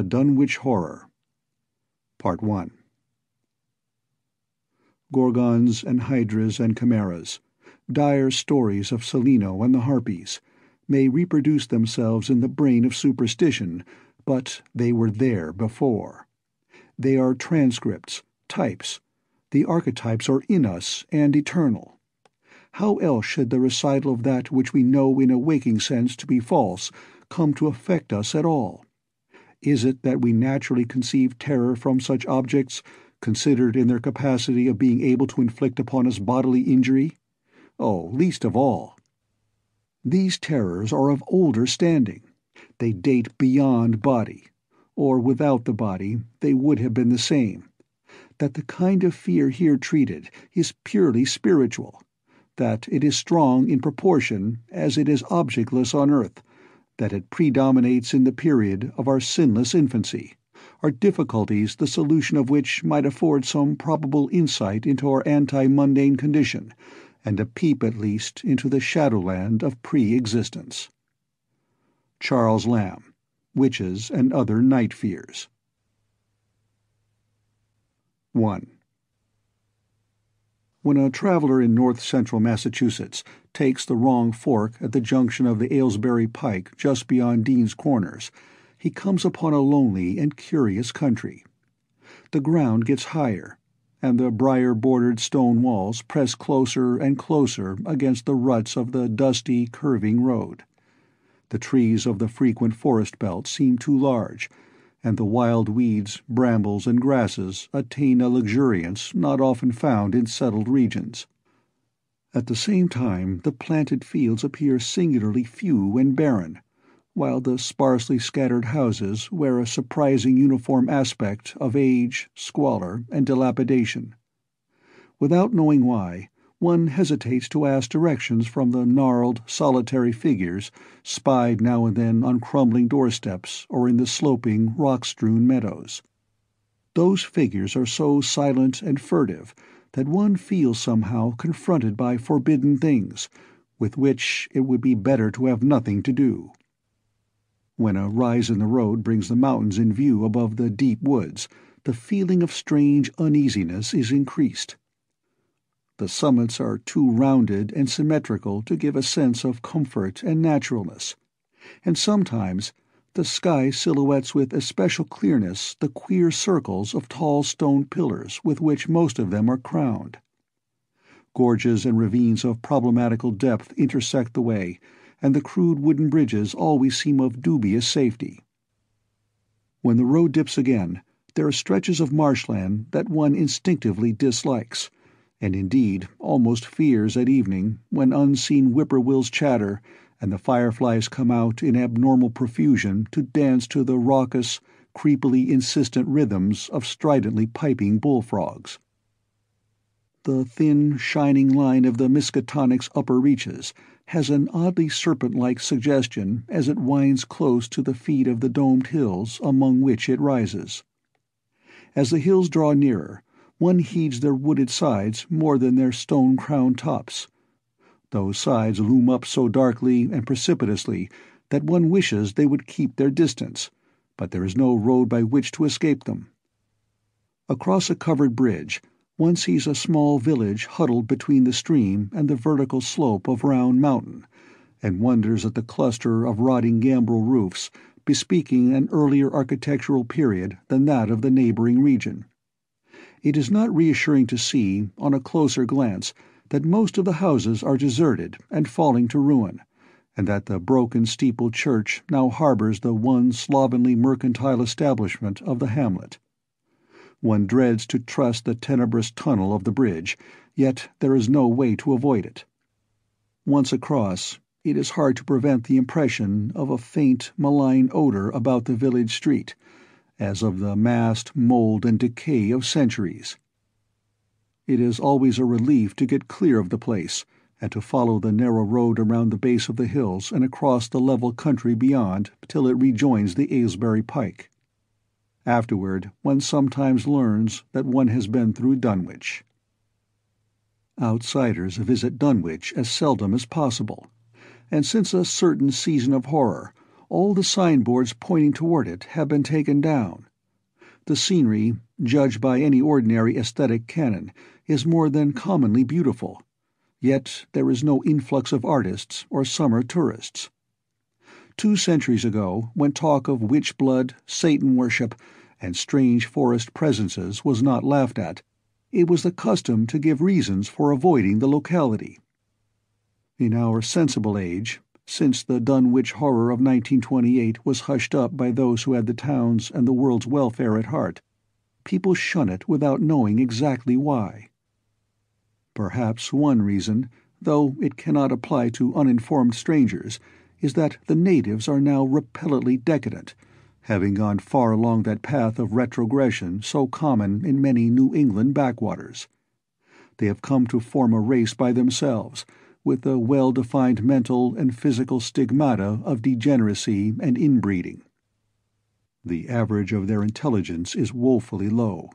The Dunwich Horror, Part 1. Gorgons and hydras and chimeras, dire stories of Selino and the Harpies, may reproduce themselves in the brain of superstition, but they were there before. They are transcripts, types. The archetypes are in us and eternal. How else should the recital of that which we know in a waking sense to be false come to affect us at all? Is it that we naturally conceive terror from such objects, considered in their capacity of being able to inflict upon us bodily injury? Oh, least of all. These terrors are of older standing. They date beyond body, or without the body they would have been the same. That the kind of fear here treated is purely spiritual, that it is strong in proportion as it is objectless on earth, that it predominates in the period of our sinless infancy, are difficulties the solution of which might afford some probable insight into our anti-mundane condition, and a peep at least into the shadowland of pre-existence. Charles Lamb, Witches and Other Night Fears. 1. When a traveller in north-central Massachusetts takes the wrong fork at the junction of the Aylesbury Pike just beyond Dean's Corners, he comes upon a lonely and curious country. The ground gets higher, and the briar-bordered stone walls press closer and closer against the ruts of the dusty, curving road. The trees of the frequent forest belt seem too large, and the wild weeds, brambles, and grasses attain a luxuriance not often found in settled regions. At the same time the planted fields appear singularly few and barren, while the sparsely scattered houses wear a surprising uniform aspect of age, squalor, and dilapidation. Without knowing why, one hesitates to ask directions from the gnarled, solitary figures, spied now and then on crumbling doorsteps or in the sloping, rock-strewn meadows. Those figures are so silent and furtive that one feels somehow confronted by forbidden things, with which it would be better to have nothing to do. When a rise in the road brings the mountains in view above the deep woods, the feeling of strange uneasiness is increased. The summits are too rounded and symmetrical to give a sense of comfort and naturalness, and sometimes the sky silhouettes with especial clearness the queer circles of tall stone pillars with which most of them are crowned. Gorges and ravines of problematical depth intersect the way, and the crude wooden bridges always seem of dubious safety. When the road dips again, there are stretches of marshland that one instinctively dislikes, and indeed almost fears at evening, when unseen whippoorwills chatter and the fireflies come out in abnormal profusion to dance to the raucous, creepily insistent rhythms of stridently piping bullfrogs. The thin, shining line of the Miskatonic's upper reaches has an oddly serpent-like suggestion as it winds close to the feet of the domed hills among which it rises. As the hills draw nearer, one heeds their wooded sides more than their stone-crowned tops. Those sides loom up so darkly and precipitously that one wishes they would keep their distance, but there is no road by which to escape them. Across a covered bridge, one sees a small village huddled between the stream and the vertical slope of Round Mountain, and wonders at the cluster of rotting gambrel roofs bespeaking an earlier architectural period than that of the neighboring region. It is not reassuring to see, on a closer glance, that most of the houses are deserted and falling to ruin, and that the broken steeple church now harbors the one slovenly mercantile establishment of the hamlet. One dreads to trust the tenebrous tunnel of the bridge, yet there is no way to avoid it. Once across, it is hard to prevent the impression of a faint, malign odor about the village street, as of the massed mold and decay of centuries. It is always a relief to get clear of the place, and to follow the narrow road around the base of the hills and across the level country beyond till it rejoins the Aylesbury Pike. Afterward, one sometimes learns that one has been through Dunwich. Outsiders visit Dunwich as seldom as possible, and since a certain season of horror, all the signboards pointing toward it have been taken down. The scenery, judged by any ordinary aesthetic canon, is more than commonly beautiful, yet there is no influx of artists or summer tourists. 2 centuries ago, when talk of witch blood, Satan worship, and strange forest presences was not laughed at, it was the custom to give reasons for avoiding the locality. In our sensible age, since the Dunwich horror of 1928 was hushed up by those who had the town's and the world's welfare at heart, people shun it without knowing exactly why. Perhaps one reason, though it cannot apply to uninformed strangers, is that the natives are now repellently decadent, having gone far along that path of retrogression so common in many New England backwaters. They have come to form a race by themselves, with the well-defined mental and physical stigmata of degeneracy and inbreeding. The average of their intelligence is woefully low,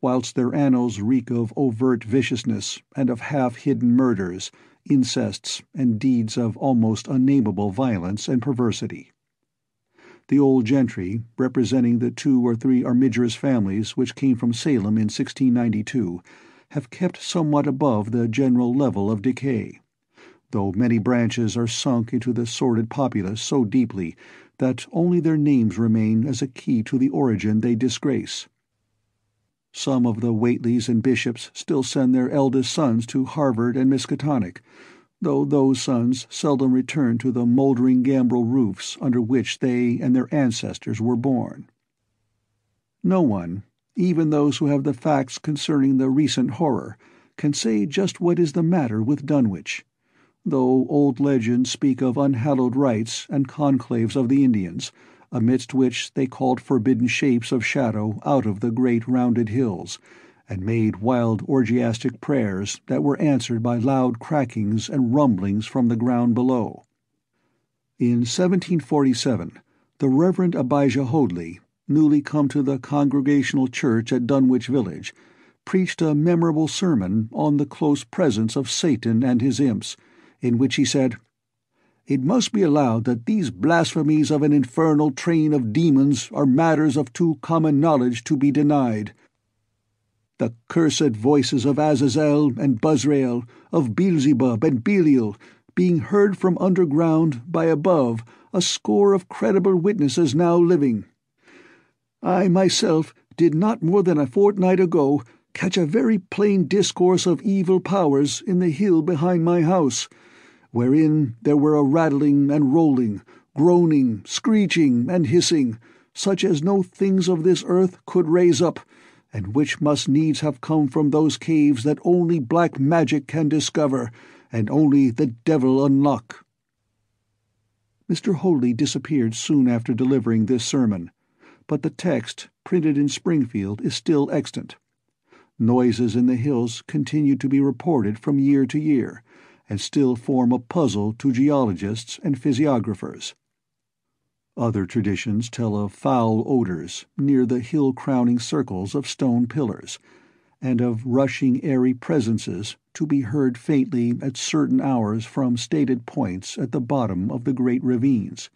whilst their annals reek of overt viciousness and of half-hidden murders, incests, and deeds of almost unnameable violence and perversity. The old gentry, representing the 2 or 3 armigerous families which came from Salem in 1692, have kept somewhat above the general level of decay, though many branches are sunk into the sordid populace so deeply that only their names remain as a key to the origin they disgrace. Some of the Whateleys and Bishops still send their eldest sons to Harvard and Miskatonic, though those sons seldom return to the mouldering gambrel roofs under which they and their ancestors were born. No one, even those who have the facts concerning the recent horror, can say just what is the matter with Dunwich, though old legends speak of unhallowed rites and conclaves of the Indians, amidst which they called forbidden shapes of shadow out of the great rounded hills, and made wild orgiastic prayers that were answered by loud crackings and rumblings from the ground below. In 1747, the Reverend Abijah Hoadley, newly come to the Congregational Church at Dunwich Village, preached a memorable sermon on the close presence of Satan and his imps, in which he said, "It must be allowed that these blasphemies of an infernal train of demons are matters of too common knowledge to be denied. The cursed voices of Azazel and Buzrael, of Beelzebub and Belial, being heard from underground by above a score of credible witnesses now living. I myself did not more than a fortnight ago catch a very plain discourse of evil powers in the hill behind my house, wherein there were a rattling and rolling, groaning, screeching, and hissing, such as no things of this earth could raise up, and which must needs have come from those caves that only black magic can discover, and only the devil unlock." Mr. Hoadley disappeared soon after delivering this sermon, but the text, printed in Springfield, is still extant. Noises in the hills continue to be reported from year to year, and still form a puzzle to geologists and physiographers. Other traditions tell of foul odors near the hill-crowning circles of stone pillars, and of rushing airy presences to be heard faintly at certain hours from stated points at the bottom of the great ravines,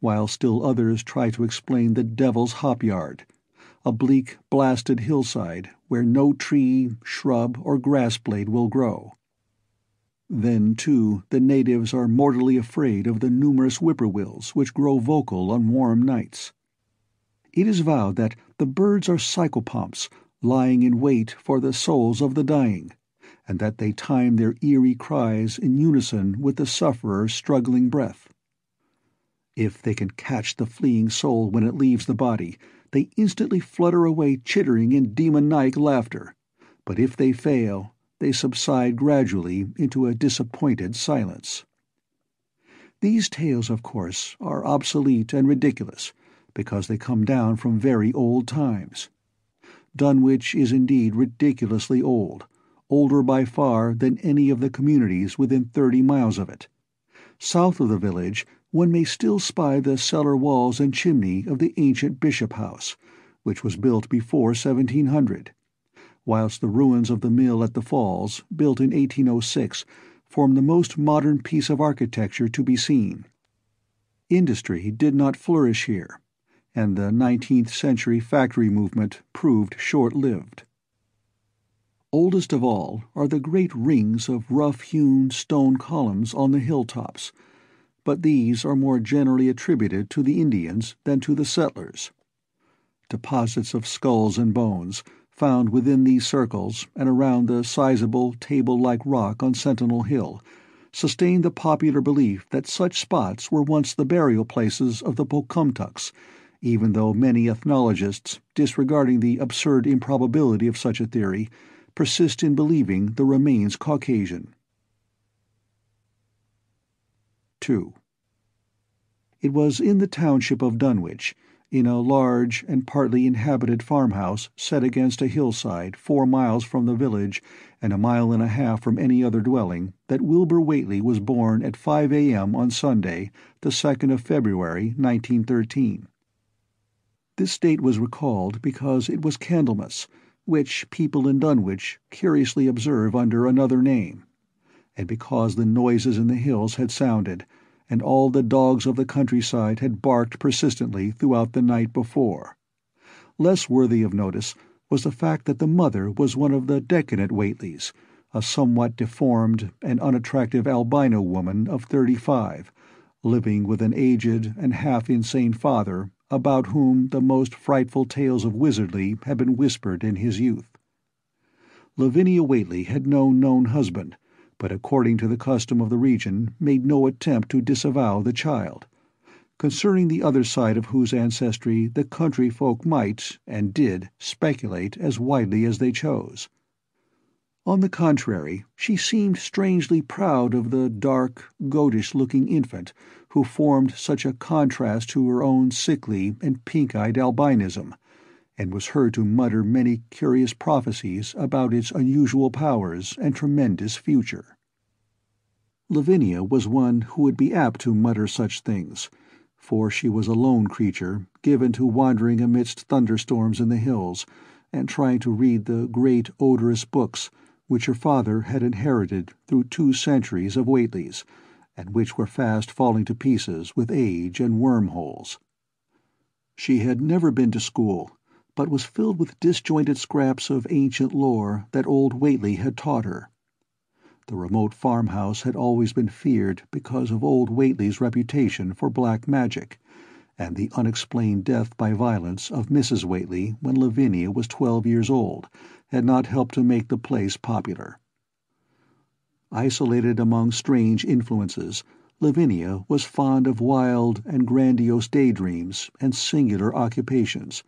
while still others try to explain the Devil's Hop-Yard, a bleak, blasted hillside where no tree, shrub, or grass blade will grow. Then, too, the natives are mortally afraid of the numerous whippoorwills which grow vocal on warm nights. It is vowed that the birds are psychopomps, lying in wait for the souls of the dying, and that they time their eerie cries in unison with the sufferer's struggling breath. If they can catch the fleeing soul when it leaves the body, they instantly flutter away chittering in demoniac laughter, but if they fail, they subside gradually into a disappointed silence. These tales, of course, are obsolete and ridiculous, because they come down from very old times. Dunwich is indeed ridiculously old, older by far than any of the communities within 30 miles of it. South of the village, one may still spy the cellar walls and chimney of the ancient Bishop House, which was built before 1700. Whilst the ruins of the mill at the Falls, built in 1806, form the most modern piece of architecture to be seen. Industry did not flourish here, and the 19th-century factory movement proved short-lived. Oldest of all are the great rings of rough-hewn stone columns on the hilltops, but these are more generally attributed to the Indians than to the settlers. Deposits of skulls and bones, found within these circles and around the sizable table-like rock on Sentinel Hill, sustain the popular belief that such spots were once the burial places of the Pocumtucks, even though many ethnologists, disregarding the absurd improbability of such a theory, persist in believing the remains Caucasian. 2. It was in the township of Dunwich, in a large and partly inhabited farmhouse set against a hillside 4 miles from the village and 1.5 miles from any other dwelling, that Wilbur Whateley was born at 5 a.m. on Sunday, the 2nd of February, 1913. This date was recalled because it was Candlemas, which people in Dunwich curiously observe under another name, and because the noises in the hills had sounded, and all the dogs of the countryside had barked persistently throughout the night before. Less worthy of notice was the fact that the mother was one of the decadent Whateleys, a somewhat deformed and unattractive albino woman of 35, living with an aged and half-insane father, about whom the most frightful tales of wizardry had been whispered in his youth. Lavinia Whateley had no known husband, but according to the custom of the region made no attempt to disavow the child, concerning the other side of whose ancestry the country folk might, and did, speculate as widely as they chose. On the contrary, she seemed strangely proud of the dark, goatish-looking infant who formed such a contrast to her own sickly and pink-eyed albinism, and was heard to mutter many curious prophecies about its unusual powers and tremendous future. Lavinia was one who would be apt to mutter such things, for she was a lone creature, given to wandering amidst thunderstorms in the hills, and trying to read the great odorous books which her father had inherited through 2 centuries of Whateley's, and which were fast falling to pieces with age and wormholes. She had never been to school, but was filled with disjointed scraps of ancient lore that old Whateley had taught her. The remote farmhouse had always been feared because of old Whateley's reputation for black magic, and the unexplained death by violence of Mrs. Whateley when Lavinia was 12 years old had not helped to make the place popular. Isolated among strange influences, Lavinia was fond of wild and grandiose daydreams and singular occupations,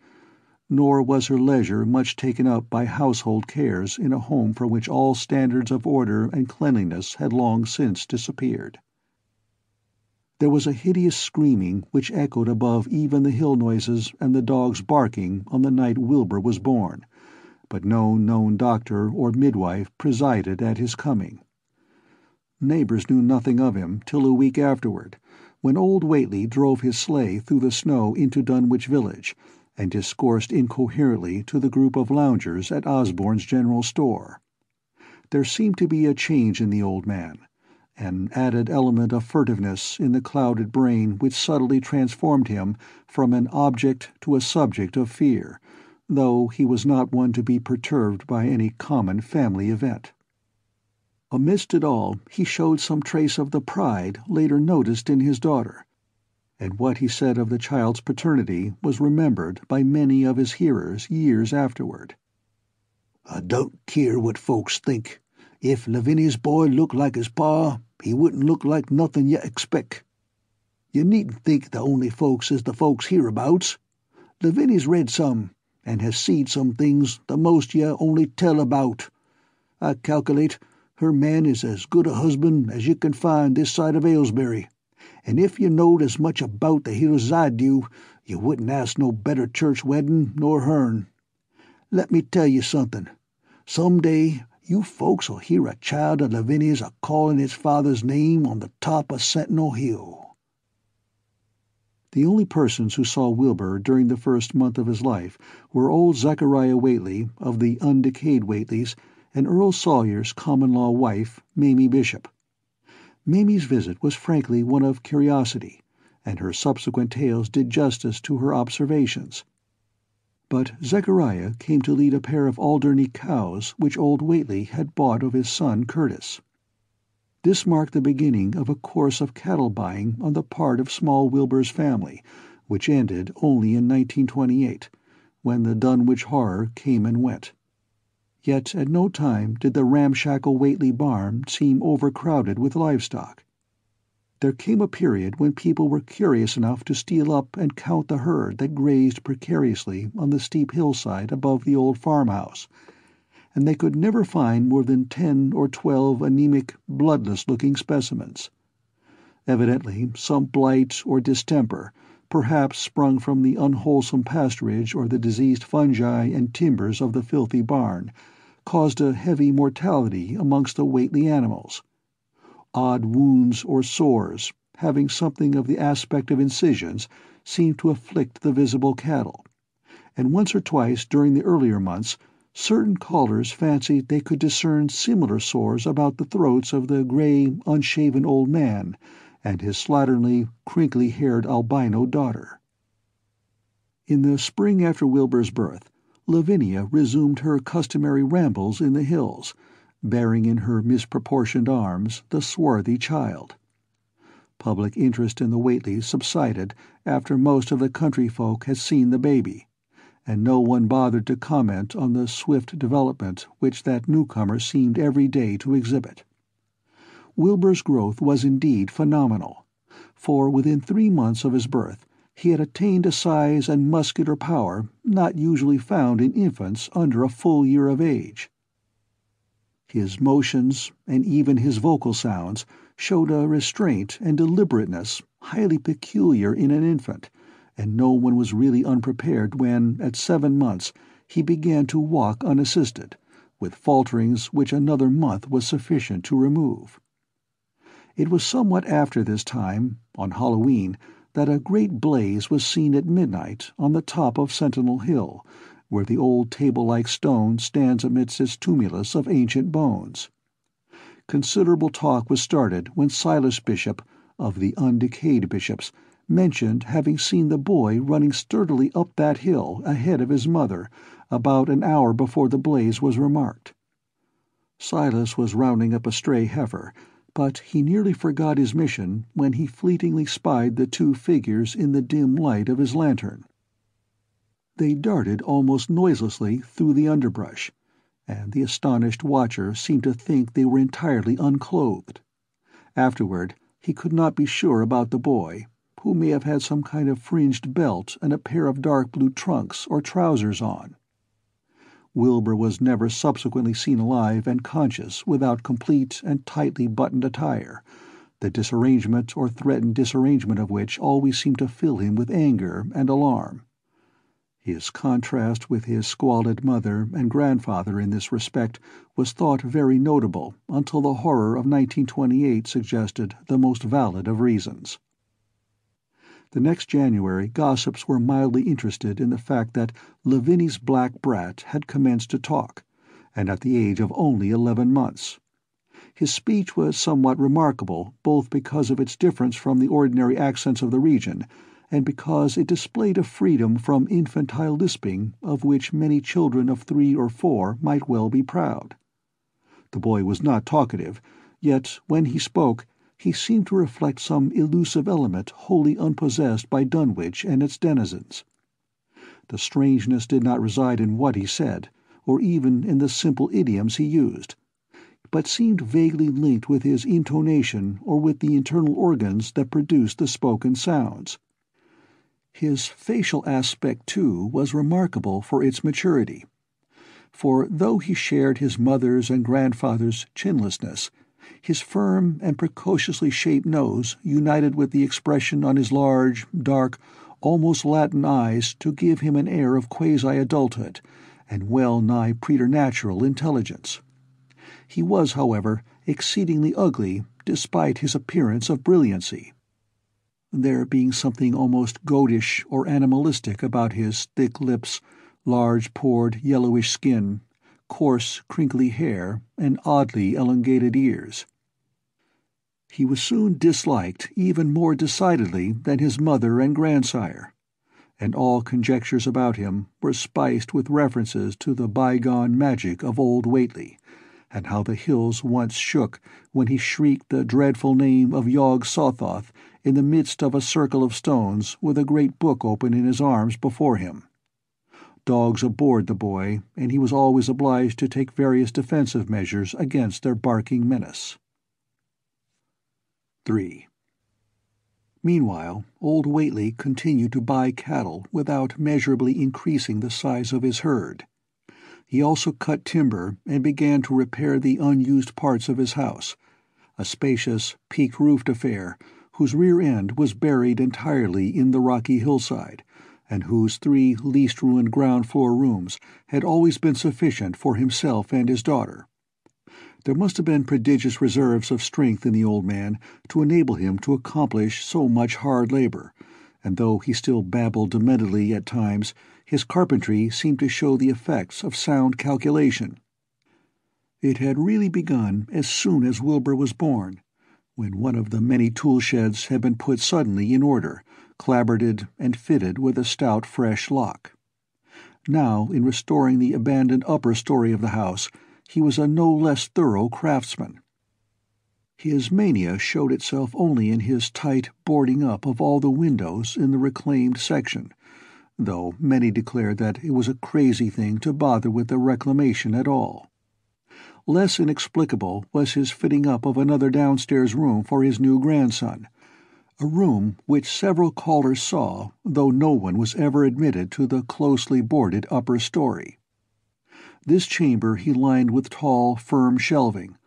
nor was her leisure much taken up by household cares in a home for which all standards of order and cleanliness had long since disappeared. There was a hideous screaming which echoed above even the hill noises and the dogs barking on the night Wilbur was born, but no known doctor or midwife presided at his coming. Neighbors knew nothing of him till a week afterward, when old Whateley drove his sleigh through the snow into Dunwich village, and discoursed incoherently to the group of loungers at Osborne's general store. There seemed to be a change in the old man, an added element of furtiveness in the clouded brain which subtly transformed him from an object to a subject of fear, though he was not one to be perturbed by any common family event. Amidst it all, he showed some trace of the pride later noticed in his daughter, and what he said of the child's paternity was remembered by many of his hearers years afterward. "I don't care what folks think. If Lavinia's boy looked like his pa, he wouldn't look like nothing you expect. You needn't think the only folks is the folks hereabouts. Lavinia's read some, and has seen some things the most you only tell about. I calculate her man is as good a husband as you can find this side of Aylesbury, and if you knowed as much about the hills as I do, you wouldn't ask no better church wedding nor hern. Let me tell you something. Some day you folks'll hear a child of Lavinia's a-calling its father's name on the top of Sentinel Hill." The only persons who saw Wilbur during the first month of his life were old Zachariah Whateley of the undecayed Whateleys and Earl Sawyer's common-law wife, Mamie Bishop. Mamie's visit was frankly one of curiosity, and her subsequent tales did justice to her observations. But Zechariah came to lead a pair of Alderney cows which old Whateley had bought of his son Curtis. This marked the beginning of a course of cattle buying on the part of small Wilbur's family, which ended only in 1928, when the Dunwich horror came and went. Yet at no time did the ramshackle Whateley barn seem overcrowded with livestock. There came a period when people were curious enough to steal up and count the herd that grazed precariously on the steep hillside above the old farmhouse, and they could never find more than 10 or 12 anemic, bloodless-looking specimens. Evidently some blight or distemper, perhaps sprung from the unwholesome pasturage or the diseased fungi and timbers of the filthy barn, caused a heavy mortality amongst the Whateley animals. Odd wounds or sores, having something of the aspect of incisions, seemed to afflict the visible cattle, and once or twice during the earlier months certain callers fancied they could discern similar sores about the throats of the grey, unshaven old man and his slatternly, crinkly-haired albino daughter. In the spring after Wilbur's birth, Lavinia resumed her customary rambles in the hills, bearing in her misproportioned arms the swarthy child. Public interest in the Whateleys subsided after most of the country folk had seen the baby, and no one bothered to comment on the swift development which that newcomer seemed every day to exhibit. Wilbur's growth was indeed phenomenal, for within 3 months of his birth he had attained a size and muscular power not usually found in infants under a full year of age. His motions, and even his vocal sounds, showed a restraint and deliberateness highly peculiar in an infant, and no one was really unprepared when, at 7 months, he began to walk unassisted, with falterings which another month was sufficient to remove. It was somewhat after this time, on Halloween, that a great blaze was seen at midnight on the top of Sentinel Hill, where the old table-like stone stands amidst its tumulus of ancient bones. Considerable talk was started when Silas Bishop, of the Undecayed Bishops, mentioned having seen the boy running sturdily up that hill ahead of his mother about an hour before the blaze was remarked. Silas was rounding up a stray heifer, but he nearly forgot his mission when he fleetingly spied the two figures in the dim light of his lantern. They darted almost noiselessly through the underbrush, and the astonished watcher seemed to think they were entirely unclothed. Afterward he could not be sure about the boy, who may have had some kind of fringed belt and a pair of dark blue trunks or trousers on. Wilbur was never subsequently seen alive and conscious without complete and tightly buttoned attire, the disarrangement or threatened disarrangement of which always seemed to fill him with anger and alarm. His contrast with his squalid mother and grandfather in this respect was thought very notable until the horror of 1928 suggested the most valid of reasons. The next January gossips were mildly interested in the fact that Lavinia's black brat had commenced to talk, and at the age of only 11 months. His speech was somewhat remarkable, both because of its difference from the ordinary accents of the region, and because it displayed a freedom from infantile lisping of which many children of 3 or 4 might well be proud. The boy was not talkative, yet when he spoke he seemed to reflect some elusive element wholly unpossessed by Dunwich and its denizens. The strangeness did not reside in what he said, or even in the simple idioms he used, but seemed vaguely linked with his intonation or with the internal organs that produced the spoken sounds. His facial aspect, too, was remarkable for its maturity, for though he shared his mother's and grandfather's chinlessness, his firm and precociously shaped nose united with the expression on his large, dark, almost Latin eyes to give him an air of quasi-adulthood and well-nigh preternatural intelligence. He was, however, exceedingly ugly despite his appearance of brilliancy, there being something almost goatish or animalistic about his thick lips, large-pored yellowish skin, coarse crinkly hair, and oddly elongated ears. he was soon disliked even more decidedly than his mother and grandsire, and all conjectures about him were spiced with references to the bygone magic of Old Whateley, and how the hills once shook when he shrieked the dreadful name of Yog-Sothoth in the midst of a circle of stones with a great book open in his arms before him. Dogs abhorred the boy, and he was always obliged to take various defensive measures against their barking menace. 3. Meanwhile, Old Whateley continued to buy cattle without measurably increasing the size of his herd. He also cut timber and began to repair the unused parts of his house, a spacious, peak-roofed affair whose rear end was buried entirely in the rocky hillside, and whose 3 least-ruined ground-floor rooms had always been sufficient for himself and his daughter. There must have been prodigious reserves of strength in the old man to enable him to accomplish so much hard labor, and though he still babbled dementedly at times, his carpentry seemed to show the effects of sound calculation. It had really begun as soon as Wilbur was born, when one of the many tool-sheds had been put suddenly in order, clabbered and fitted with a stout fresh lock. Now, in restoring the abandoned upper story of the house, he was a no less thorough craftsman. His mania showed itself only in his tight boarding up of all the windows in the reclaimed section, though many declared that it was a crazy thing to bother with the reclamation at all. Less inexplicable was his fitting up of another downstairs room for his new grandson, a room which several callers saw, though no one was ever admitted to the closely boarded upper story. This chamber he lined with tall, firm shelving,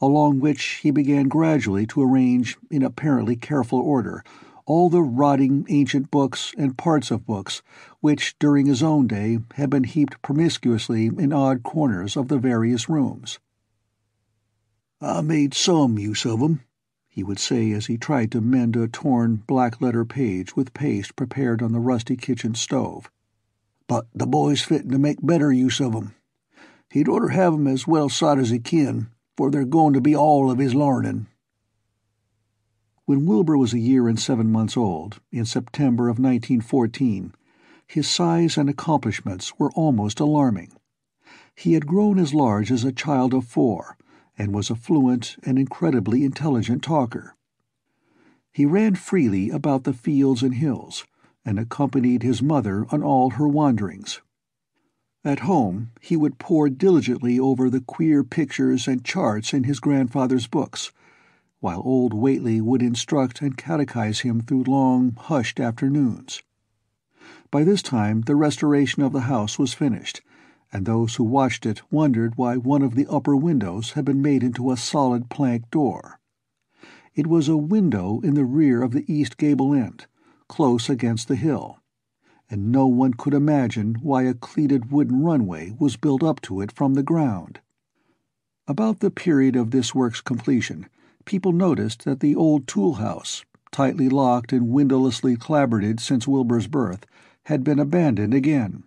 along which he began gradually to arrange, in apparently careful order, all the rotting ancient books and parts of books which, during his own day, had been heaped promiscuously in odd corners of the various rooms. "I made some use of 'em," he would say as he tried to mend a torn black-letter page with paste prepared on the rusty kitchen stove, "but the boy's fitting to make better use of 'em. He'd orter have 'em as well sot as he can, for they're going to be all of his larnin'." When Wilbur was a year and 7 months old, in September of 1914, his size and accomplishments were almost alarming. He had grown as large as a child of 4, and was a fluent and incredibly intelligent talker. He ran freely about the fields and hills, and accompanied his mother on all her wanderings. At home, he would pore diligently over the queer pictures and charts in his grandfather's books, while Old Whateley would instruct and catechize him through long, hushed afternoons. By this time the restoration of the house was finished, and those who watched it wondered why one of the upper windows had been made into a solid plank door. It was a window in the rear of the east gable end, close against the hill, and no one could imagine why a cleated wooden runway was built up to it from the ground. About the period of this work's completion, people noticed that the old tool-house, tightly locked and windowlessly clabbered since Wilbur's birth, had been abandoned again.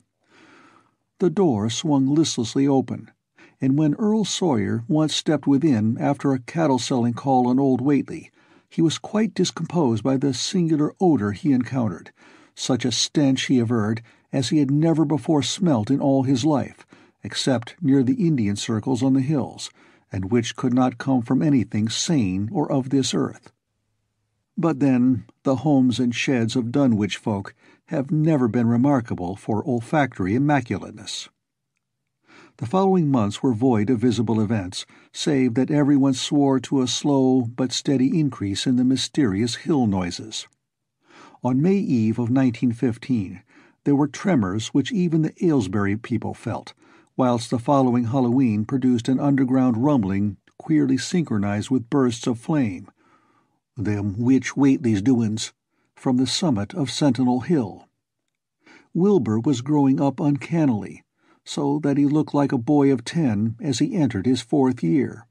The door swung listlessly open, and when Earl Sawyer once stepped within after a cattle-selling call on Old Whateley, he was quite discomposed by the singular odor he encountered, such a stench, he averred, as he had never before smelt in all his life, except near the Indian circles on the hills, and which could not come from anything sane or of this earth. But then, the homes and sheds of Dunwich folk have never been remarkable for olfactory immaculateness. The following months were void of visible events, save that everyone swore to a slow but steady increase in the mysterious hill noises. On May Eve of 1915, there were tremors which even the Aylesbury people felt, whilst the following Halloween produced an underground rumbling queerly synchronized with bursts of flame, "Them witch Whateley's doings," from the summit of Sentinel Hill. Wilbur was growing up uncannily, so that he looked like a boy of 10 as he entered his 4th year.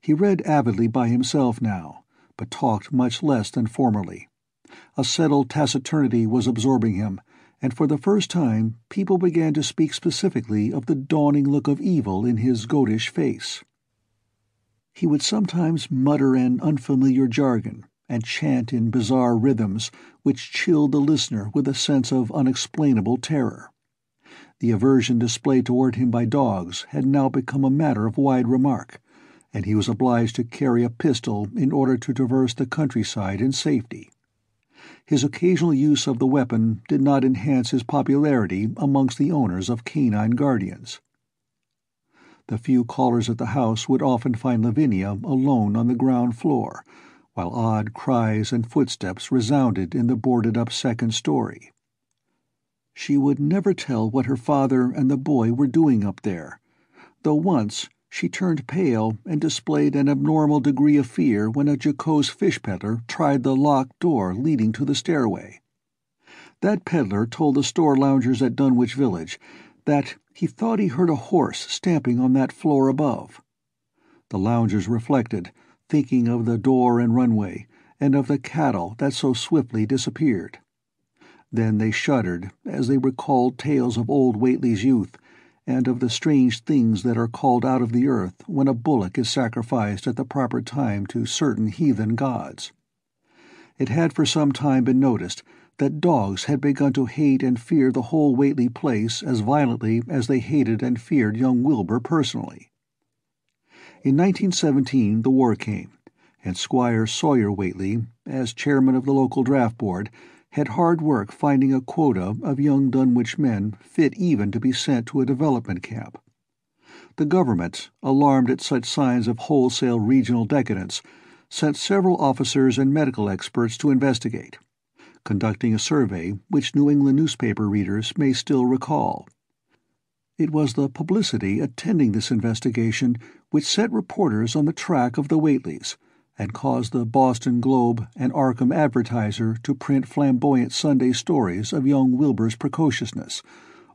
He read avidly by himself now, but talked much less than formerly. A settled taciturnity was absorbing him, and for the first time people began to speak specifically of the dawning look of evil in his goatish face. he would sometimes mutter an unfamiliar jargon and chant in bizarre rhythms which chilled the listener with a sense of unexplainable terror. The aversion displayed toward him by dogs had now become a matter of wide remark, and he was obliged to carry a pistol in order to traverse the countryside in safety. His occasional use of the weapon did not enhance his popularity amongst the owners of canine guardians. The few callers at the house would often find Lavinia alone on the ground floor, while odd cries and footsteps resounded in the boarded-up second story. She would never tell what her father and the boy were doing up there, though once she turned pale and displayed an abnormal degree of fear when a jocose fish peddler tried the locked door leading to the stairway. That peddler told the store loungers at Dunwich Village that he thought he heard a horse stamping on that floor above. The loungers reflected, thinking of the door and runway, and of the cattle that so swiftly disappeared. Then they shuddered as they recalled tales of old Whateley's youth, and of the strange things that are called out of the earth when a bullock is sacrificed at the proper time to certain heathen gods. It had for some time been noticed that dogs had begun to hate and fear the whole Whateley place as violently as they hated and feared young Wilbur personally. In 1917 the war came, and Squire Sawyer Whateley, as chairman of the local draft board, had hard work finding a quota of young Dunwich men fit even to be sent to a development camp. The government, alarmed at such signs of wholesale regional decadence, sent several officers and medical experts to investigate, conducting a survey which New England newspaper readers may still recall. It was the publicity attending this investigation which set reporters on the track of the Whateleys, and caused the Boston Globe and Arkham Advertiser to print flamboyant Sunday stories of young Wilbur's precociousness,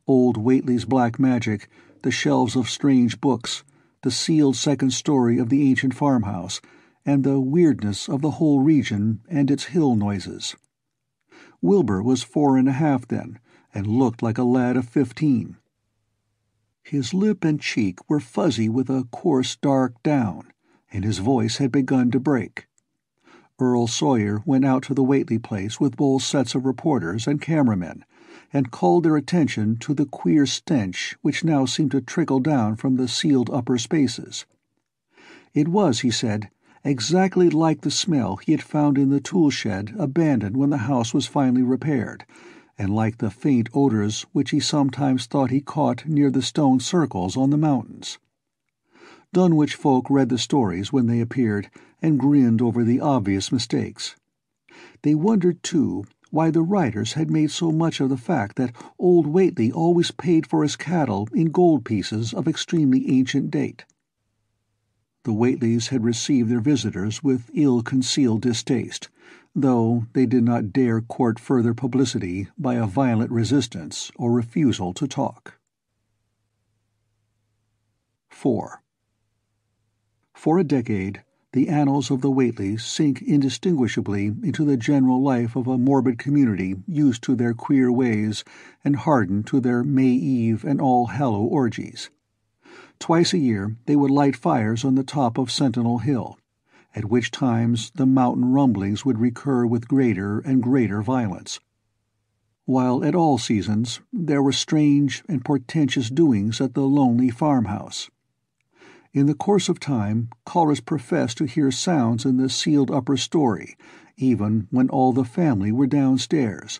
old Whateley's black magic, the shelves of strange books, the sealed second story of the ancient farmhouse, and the weirdness of the whole region and its hill noises. Wilbur was 4 and a half then, and looked like a lad of 15. His lip and cheek were fuzzy with a coarse dark down, and his voice had begun to break. Earl Sawyer went out to the Whateley place with both sets of reporters and cameramen, and called their attention to the queer stench which now seemed to trickle down from the sealed upper spaces. It was, he said, exactly like the smell he had found in the tool shed abandoned when the house was finally repaired, and like the faint odors which he sometimes thought he caught near the stone circles on the mountains. Dunwich folk read the stories when they appeared, and grinned over the obvious mistakes. They wondered, too, why the writers had made so much of the fact that old Whateley always paid for his cattle in gold pieces of extremely ancient date. The Whateleys had received their visitors with ill-concealed distaste, though they did not dare court further publicity by a violent resistance or refusal to talk. 4. For a decade, the annals of the Whateleys sink indistinguishably into the general life of a morbid community used to their queer ways and hardened to their May Eve and All Hallow orgies. Twice a year they would light fires on the top of Sentinel Hill, at which times the mountain rumblings would recur with greater and greater violence, while at all seasons there were strange and portentous doings at the lonely farmhouse. In the course of time, callers professed to hear sounds in the sealed upper story, even when all the family were downstairs,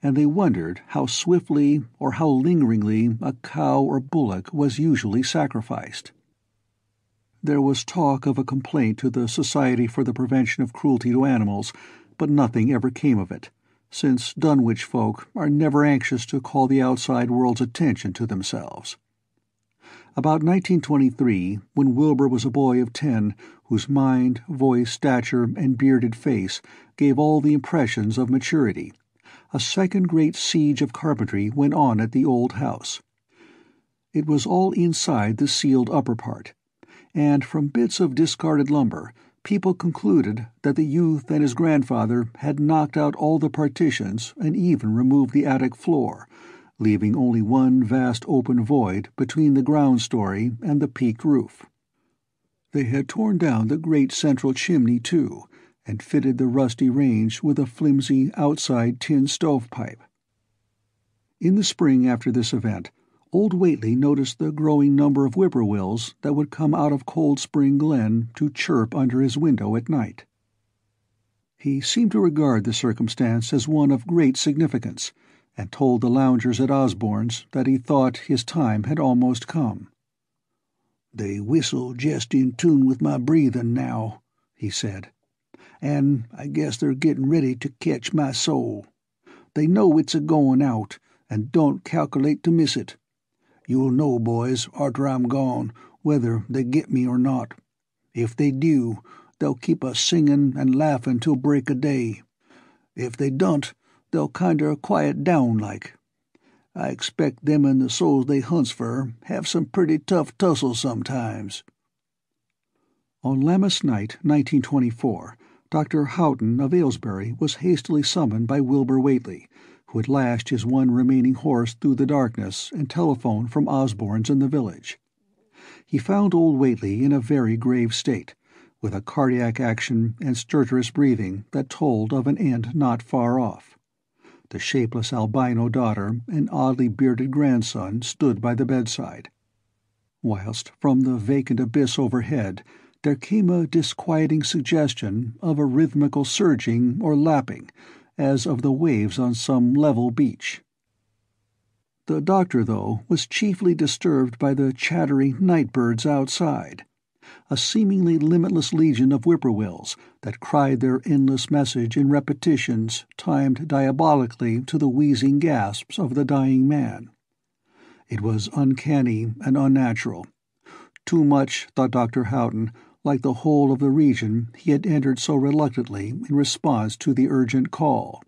and they wondered how swiftly or how lingeringly a cow or bullock was usually sacrificed. There was talk of a complaint to the Society for the Prevention of Cruelty to Animals, but nothing ever came of it, since Dunwich folk are never anxious to call the outside world's attention to themselves. About 1923, when Wilbur was a boy of 10, whose mind, voice, stature, and bearded face gave all the impressions of maturity, a second great siege of carpentry went on at the old house. It was all inside the sealed upper part, and from bits of discarded lumber, people concluded that the youth and his grandfather had knocked out all the partitions and even removed the attic floor, leaving only one vast open void between the ground story and the peaked roof. They had torn down the great central chimney, too, and fitted the rusty range with a flimsy outside tin stovepipe. In the spring after this event, Old Whateley noticed the growing number of whippoorwills that would come out of Cold Spring Glen to chirp under his window at night. He seemed to regard the circumstance as one of great significance, and told the loungers at Osborne's that he thought his time had almost come. "They whistle just in tune with my breathing now," he said, "and I guess they're getting ready to catch my soul. They know it's a-going out, and don't calculate to miss it. You'll know, boys, arter I'm gone, whether they get me or not. If they do, they'll keep us singing and laughing till break o' day. If they don't, they'll kinder quiet down like. I expect them and the souls they hunts for have some pretty tough tussles sometimes." On Lammas night, 1924, Dr. Houghton of Aylesbury was hastily summoned by Wilbur Whateley, who had lashed his one remaining horse through the darkness and telephoned from Osborne's in the village. He found Old Whateley in a very grave state, with a cardiac action and stertorous breathing that told of an end not far off. The shapeless albino daughter and oddly bearded grandson stood by the bedside, whilst from the vacant abyss overhead there came a disquieting suggestion of a rhythmical surging or lapping, as of the waves on some level beach. The doctor, though, was chiefly disturbed by the chattering nightbirds outside, a seemingly limitless legion of whippoorwills that cried their endless message in repetitions timed diabolically to the wheezing gasps of the dying man. It was uncanny and unnatural. Too much, thought Dr. Houghton, like the whole of the region he had entered so reluctantly in response to the urgent call.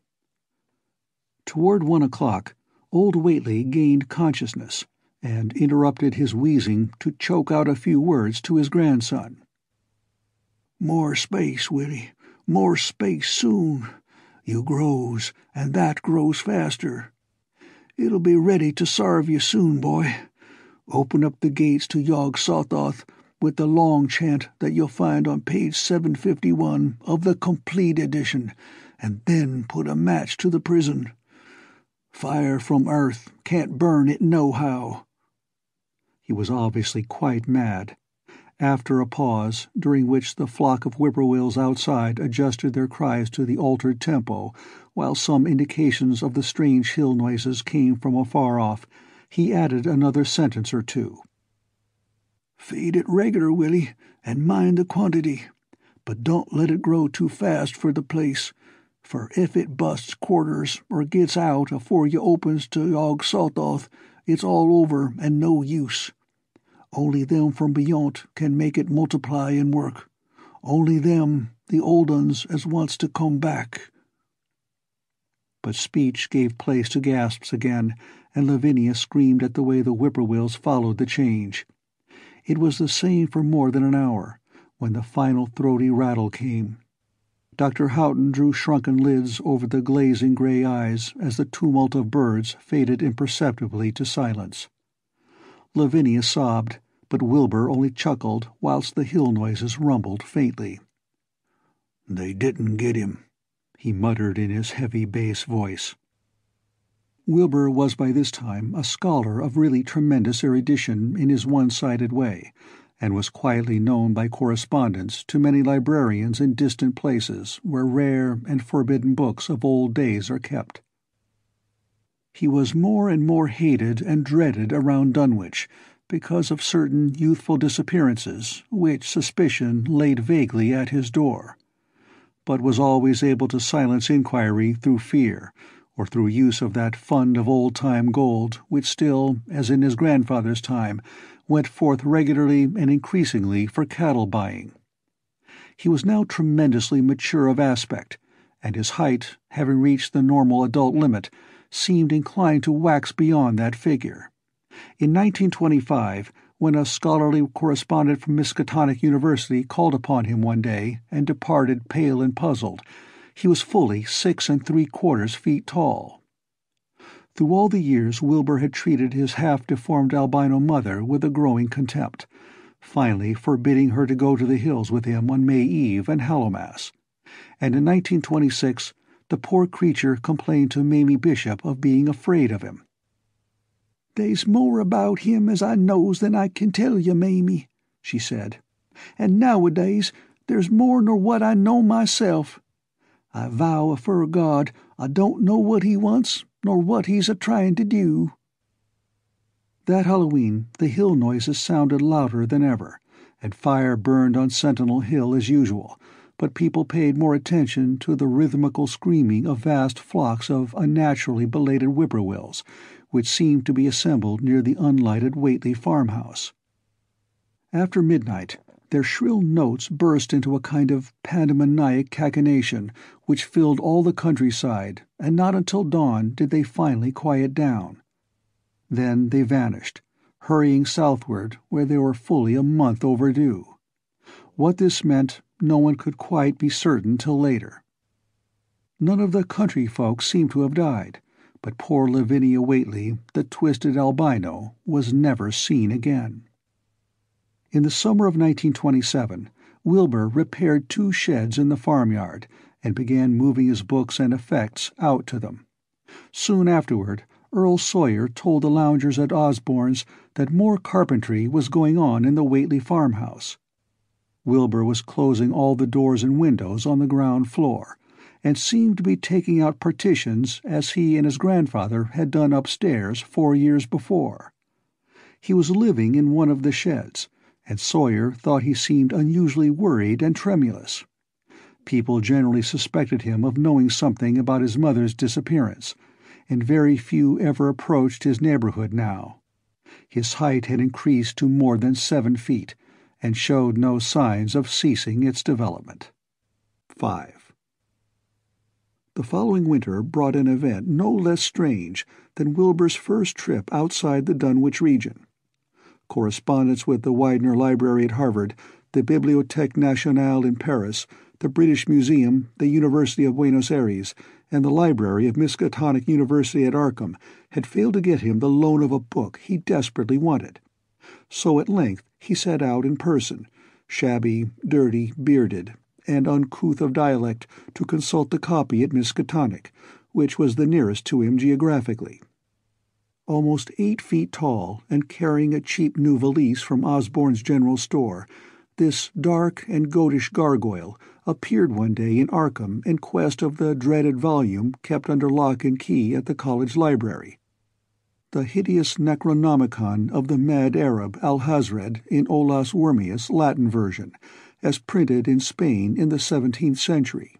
Toward 1 o'clock, Old Whateley gained consciousness, and interrupted his wheezing to choke out a few words to his grandson. "More space, Willie, more space soon. You grows, and that grows faster. It'll be ready to sarve you soon, boy. Open up the gates to Yog-Sothoth with the long chant that you'll find on page 751 of the complete edition, and then put a match to the prison. Fire from earth can't burn it nohow." He was obviously quite mad. After a pause, during which the flock of whippoorwills outside adjusted their cries to the altered tempo, while some indications of the strange hill noises came from afar off, he added another sentence or two. "Feed it regular, Willie, and mind the quantity, but don't let it grow too fast for the place, for if it busts quarters or gets out afore you opens to Yog-Sothoth, it's all over and no use. Only them from beyond can make it multiply and work. Only them, the old uns, as wants to come back." But speech gave place to gasps again, and Lavinia screamed at the way the whippoorwills followed the change. It was the same for more than an hour, when the final throaty rattle came. Dr. Houghton drew shrunken lids over the glazing gray eyes as the tumult of birds faded imperceptibly to silence. Lavinia sobbed, but Wilbur only chuckled whilst the hill noises rumbled faintly. "They didn't get him," he muttered in his heavy bass voice. Wilbur was by this time a scholar of really tremendous erudition in his one-sided way, and was quietly known by correspondence to many librarians in distant places where rare and forbidden books of old days are kept. He was more and more hated and dreaded around Dunwich because of certain youthful disappearances which suspicion laid vaguely at his door, but was always able to silence inquiry through fear, or through use of that fund of old-time gold which still, as in his grandfather's time, went forth regularly and increasingly for cattle buying. He was now tremendously mature of aspect, and his height, having reached the normal adult limit, seemed inclined to wax beyond that figure. In 1925, when a scholarly correspondent from Miskatonic University called upon him one day and departed pale and puzzled, he was fully 6 3/4 feet tall. Through all the years Wilbur had treated his half-deformed albino mother with a growing contempt, finally forbidding her to go to the hills with him on May Eve and Hallowmass, and in 1926 the poor creature complained to Mamie Bishop of being afraid of him. "They's more about him as I knows than I can tell you, Mamie," she said, "and nowadays there's more nor what I know myself. I vow afore God I don't know what he wants nor what he's a-trying to do." That Halloween the hill noises sounded louder than ever, and fire burned on Sentinel Hill as usual, but people paid more attention to the rhythmical screaming of vast flocks of unnaturally belated whippoorwills, which seemed to be assembled near the unlighted Whateley farmhouse. After midnight their shrill notes burst into a kind of pandemoniac cachinnation which filled all the countryside, and not until dawn did they finally quiet down. Then they vanished, hurrying southward where they were fully a month overdue. What this meant no one could quite be certain till later. None of the country folk seemed to have died, but poor Lavinia Whateley, the twisted albino, was never seen again. In the summer of 1927 Wilbur repaired 2 sheds in the farmyard and began moving his books and effects out to them. Soon afterward Earl Sawyer told the loungers at Osborne's that more carpentry was going on in the Whateley farmhouse. Wilbur was closing all the doors and windows on the ground floor, and seemed to be taking out partitions as he and his grandfather had done upstairs 4 years before. He was living in one of the sheds, and Sawyer thought he seemed unusually worried and tremulous. People generally suspected him of knowing something about his mother's disappearance, and very few ever approached his neighborhood now. His height had increased to more than 7 feet, and showed no signs of ceasing its development. 5. The following winter brought an event no less strange than Wilbur's first trip outside the Dunwich region. Correspondence with the Widener Library at Harvard, the Bibliothèque Nationale in Paris, the British Museum, the University of Buenos Aires, and the library of Miskatonic University at Arkham had failed to get him the loan of a book he desperately wanted. So at length he set out in person, shabby, dirty, bearded, and uncouth of dialect, to consult the copy at Miskatonic, which was the nearest to him geographically. Almost 8 feet tall and carrying a cheap new valise from Osborne's general store, this dark and goatish gargoyle appeared one day in Arkham in quest of the dreaded volume kept under lock and key at the college library, the hideous Necronomicon of the mad Arab Alhazred in Olaus Wormius' Latin version, as printed in Spain in the 17th century.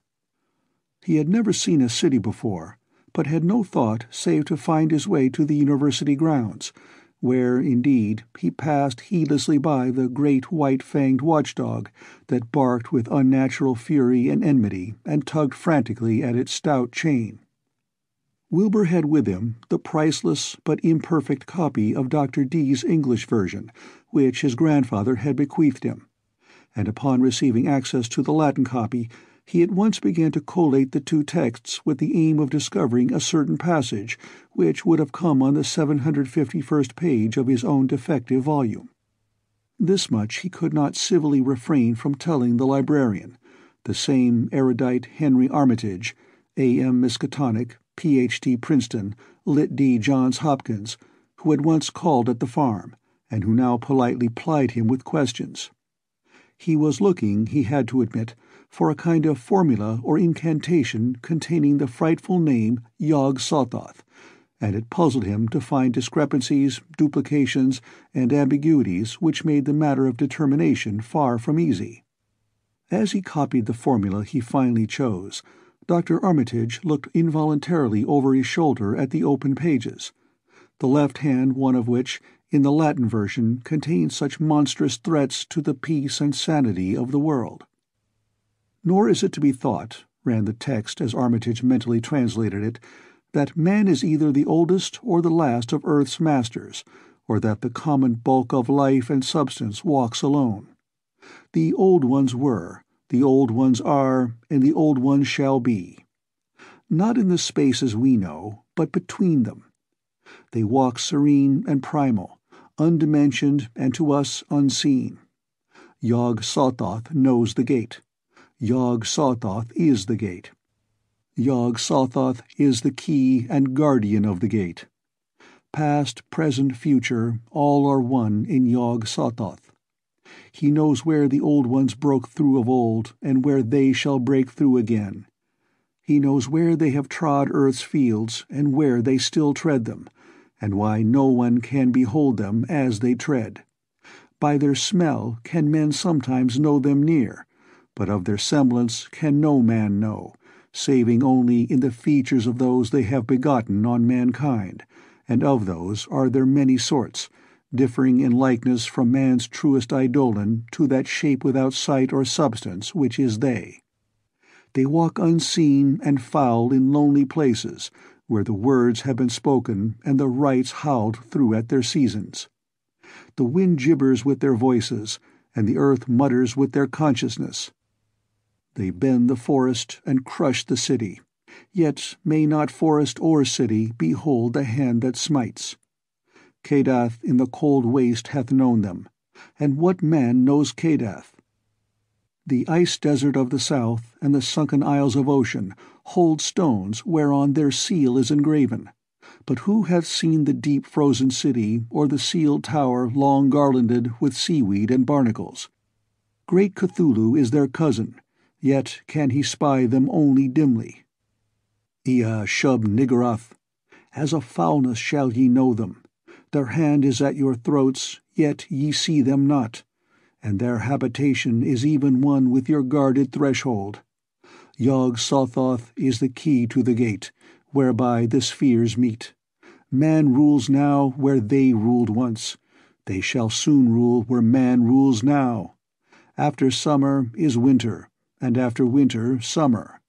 He had never seen a city before, but had no thought save to find his way to the university grounds, where, indeed, he passed heedlessly by the great white-fanged watchdog that barked with unnatural fury and enmity and tugged frantically at its stout chain. Wilbur had with him the priceless but imperfect copy of Dr. Dee's English version, which his grandfather had bequeathed him, and upon receiving access to the Latin copy he at once began to collate the 2 texts with the aim of discovering a certain passage which would have come on the 751st page of his own defective volume. This much he could not civilly refrain from telling the librarian, the same erudite Henry Armitage, A.M. Miskatonic, Ph.D. Princeton, Lit D. Johns Hopkins, who had once called at the farm, and who now politely plied him with questions. He was looking, he had to admit, for a kind of formula or incantation containing the frightful name Yog-Sothoth, and it puzzled him to find discrepancies, duplications, and ambiguities which made the matter of determination far from easy. As he copied the formula he finally chose, Dr. Armitage looked involuntarily over his shoulder at the open pages, the left hand one of which, in the Latin version, contained such monstrous threats to the peace and sanity of the world. "Nor is it to be thought," ran the text as Armitage mentally translated it, "that man is either the oldest or the last of earth's masters, or that the common bulk of life and substance walks alone. The old ones were, the old ones are, and the old ones shall be. Not in the spaces we know, but between them. They walk serene and primal, undimensioned and to us unseen, Yog-Sothoth knows the gate. Yog-Sothoth is the gate. Yog-Sothoth is the key and guardian of the gate. Past, present, future, all are one in Yog-Sothoth. He knows where the old ones broke through of old, and where they shall break through again. He knows where they have trod earth's fields, and where they still tread them, and why no one can behold them as they tread. By their smell can men sometimes know them near, but of their semblance can no man know, saving only in the features of those they have begotten on mankind, and of those are there many sorts, differing in likeness from man's truest eidolon to that shape without sight or substance which is they. They walk unseen and foul in lonely places, where the words have been spoken and the rites howled through at their seasons. The wind gibbers with their voices, and the earth mutters with their consciousness. They bend the forest and crush the city, yet may not forest or city behold the hand that smites. Kadath in the cold waste hath known them, and what man knows Kadath? The ice desert of the south and the sunken isles of ocean hold stones whereon their seal is engraven, but who hath seen the deep frozen city or the sealed tower long garlanded with seaweed and barnacles? Great Cthulhu is their cousin, yet can he spy them only dimly. Ea shub niggurath, as a foulness shall ye know them. Their hand is at your throats, yet ye see them not, and their habitation is even one with your guarded threshold. Yog-Sothoth is the key to the gate, whereby the spheres meet. Man rules now where they ruled once. They shall soon rule where man rules now. After summer is winter, and after winter summer.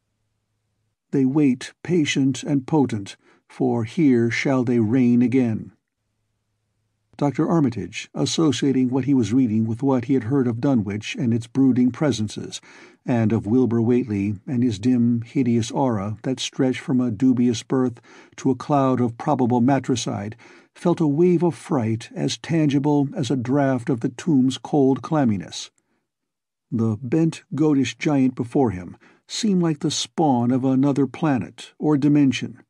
They wait, patient and potent, for here shall they reign again. Dr. Armitage, associating what he was reading with what he had heard of Dunwich and its brooding presences, and of Wilbur Whateley and his dim, hideous aura that stretched from a dubious birth to a cloud of probable matricide, felt a wave of fright as tangible as a draught of the tomb's cold clamminess. The bent, goatish giant before him seemed like the spawn of another planet or dimension,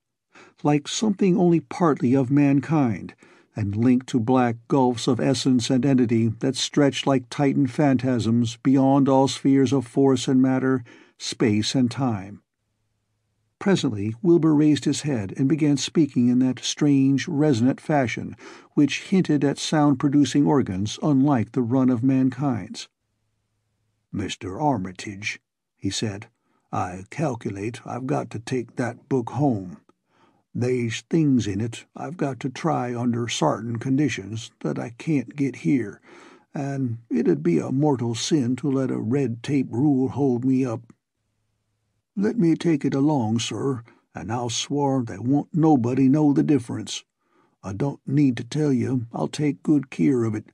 like something only partly of mankind, and linked to black gulfs of essence and entity that stretched like titan phantasms beyond all spheres of force and matter, space and time. Presently Wilbur raised his head and began speaking in that strange, resonant fashion which hinted at sound-producing organs unlike the run of mankind's. "Mr. Armitage," he said, "I calculate I've got to take that book home. They's things in it I've got to try under certain conditions that I can't get here, and it'd be a mortal sin to let a red-tape rule hold me up. Let me take it along, sir, and I'll swear that won't nobody know the difference. I don't need to tell you I'll take good care of it.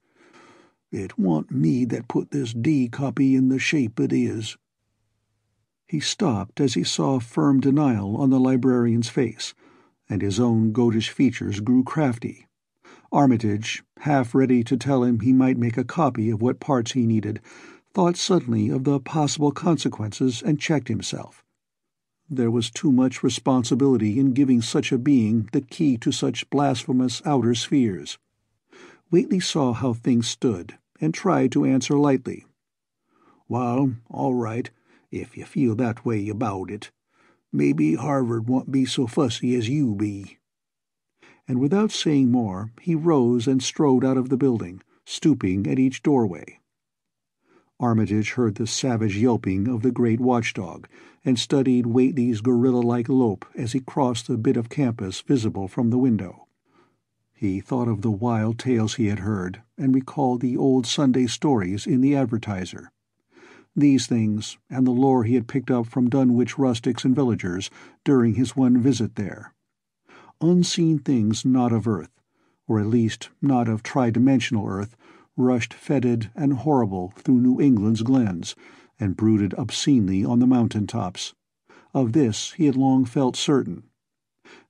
It wa'n't me that put this D copy in the shape it is." He stopped as he saw firm denial on the librarian's face, and his own goatish features grew crafty. Armitage, half ready to tell him he might make a copy of what parts he needed, thought suddenly of the possible consequences and checked himself. There was too much responsibility in giving such a being the key to such blasphemous outer spheres. Whateley saw how things stood, and tried to answer lightly. "Well, all right, if you feel that way about it. Maybe Harvard won't be so fussy as you be." And without saying more, he rose and strode out of the building, stooping at each doorway. Armitage heard the savage yelping of the great watchdog, and studied Whateley's gorilla-like lope as he crossed the bit of campus visible from the window. He thought of the wild tales he had heard, and recalled the old Sunday stories in the Advertiser. These things, and the lore he had picked up from Dunwich rustics and villagers during his one visit there. Unseen things not of earth, or at least not of tri-dimensional earth, rushed fetid and horrible through New England's glens, and brooded obscenely on the mountain tops. Of this he had long felt certain.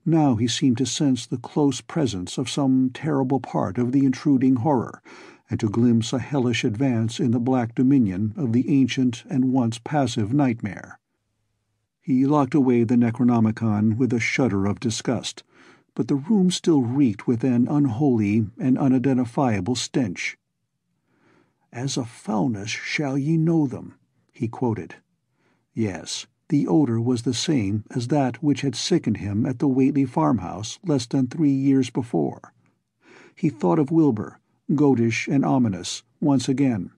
Now he seemed to sense the close presence of some terrible part of the intruding horror, and to glimpse a hellish advance in the black dominion of the ancient and once passive nightmare. He locked away the Necronomicon with a shudder of disgust, but the room still reeked with an unholy and unidentifiable stench. "As a foulness shall ye know them," he quoted. Yes, the odor was the same as that which had sickened him at the Whateley farmhouse less than 3 years before. He thought of Wilbur, goatish and ominous, once again,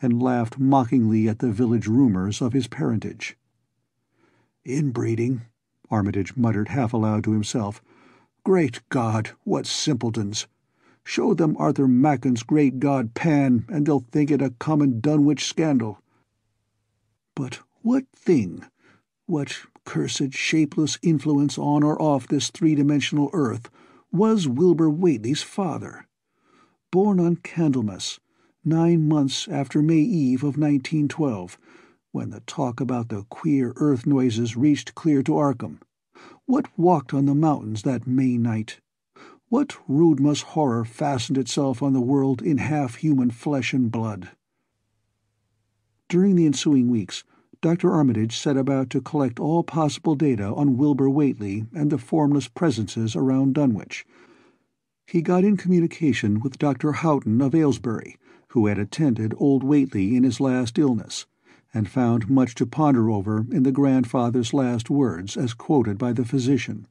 and laughed mockingly at the village rumors of his parentage. "Inbreeding," Armitage muttered half aloud to himself. "Great God, what simpletons! Show them Arthur Macken's great god Pan, and they'll think it a common Dunwich scandal. But what thing, what cursed shapeless influence on or off this three-dimensional earth, was Wilbur Whateley's father? Born on Candlemas, 9 months after May Eve of 1912, when the talk about the queer earth noises reached clear to Arkham. What walked on the mountains that May night? What Rudmus horror fastened itself on the world in half-human flesh and blood?" During the ensuing weeks, Dr. Armitage set about to collect all possible data on Wilbur Whateley and the formless presences around Dunwich. He got in communication with Dr. Houghton of Aylesbury, who had attended Old Whateley in his last illness, and found much to ponder over in the grandfather's last words as quoted by the physician.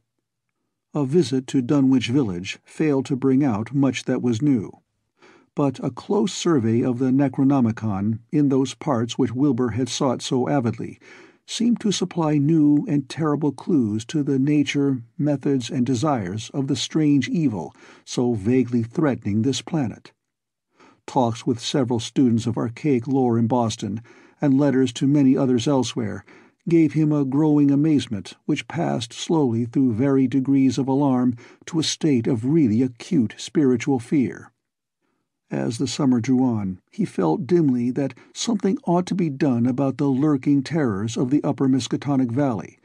A visit to Dunwich Village failed to bring out much that was new, but a close survey of the Necronomicon in those parts which Wilbur had sought so avidly seemed to supply new and terrible clues to the nature, methods, and desires of the strange evil so vaguely threatening this planet. Talks with several students of archaic lore in Boston, and letters to many others elsewhere, gave him a growing amazement which passed slowly through varied degrees of alarm to a state of really acute spiritual fear. As the summer drew on, he felt dimly that something ought to be done about the lurking terrors of the upper Miskatonic Valley,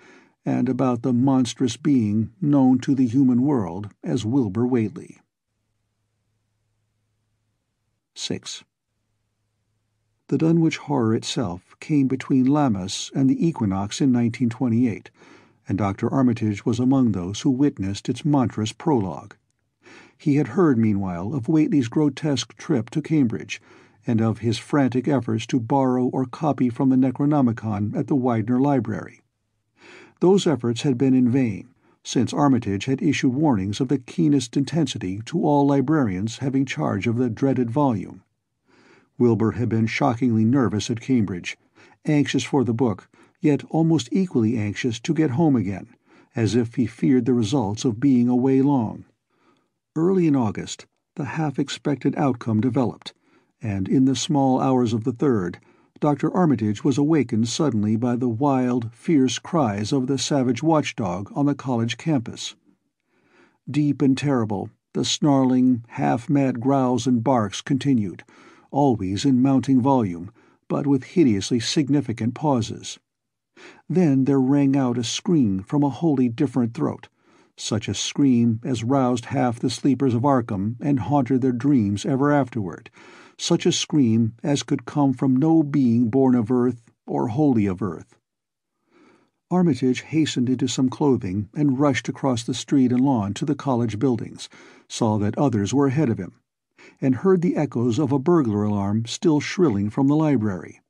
and about the monstrous being known to the human world as Wilbur Whateley. 6. The Dunwich horror itself came between Lammas and the equinox in 1928, and Dr. Armitage was among those who witnessed its monstrous prologue. He had heard, meanwhile, of Whateley's grotesque trip to Cambridge, and of his frantic efforts to borrow or copy from the Necronomicon at the Widener Library. Those efforts had been in vain, since Armitage had issued warnings of the keenest intensity to all librarians having charge of the dreaded volume. Wilbur had been shockingly nervous at Cambridge, anxious for the book, yet almost equally anxious to get home again, as if he feared the results of being away long. Early in August, the half-expected outcome developed, and in the small hours of the 3rd, Dr. Armitage was awakened suddenly by the wild, fierce cries of the savage watchdog on the college campus. Deep and terrible, the snarling, half-mad growls and barks continued, always in mounting volume, but with hideously significant pauses. Then there rang out a scream from a wholly different throat, such a scream as roused half the sleepers of Arkham and haunted their dreams ever afterward, such a scream as could come from no being born of earth or wholly of earth. Armitage hastened into some clothing and rushed across the street and lawn to the college buildings, saw that others were ahead of him, and heard the echoes of a burglar alarm still shrilling from the library.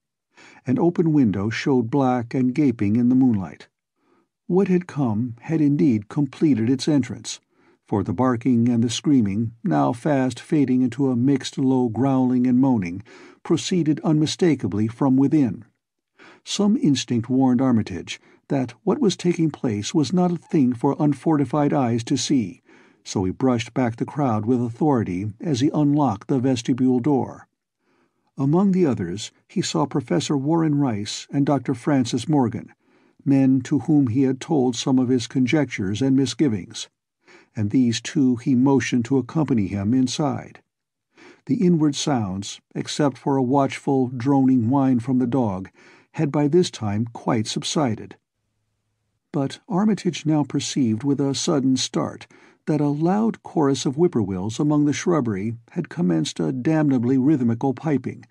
An open window showed black and gaping in the moonlight. What had come had indeed completed its entrance, for the barking and the screaming, now fast fading into a mixed low growling and moaning, proceeded unmistakably from within. Some instinct warned Armitage that what was taking place was not a thing for unfortified eyes to see, so he brushed back the crowd with authority as he unlocked the vestibule door. Among the others he saw Professor Warren Rice and Dr. Francis Morgan, men to whom he had told some of his conjectures and misgivings, and these two he motioned to accompany him inside. The inward sounds, except for a watchful, droning whine from the dog, had by this time quite subsided. But Armitage now perceived with a sudden start that a loud chorus of whippoorwills among the shrubbery had commenced a damnably rhythmical piping,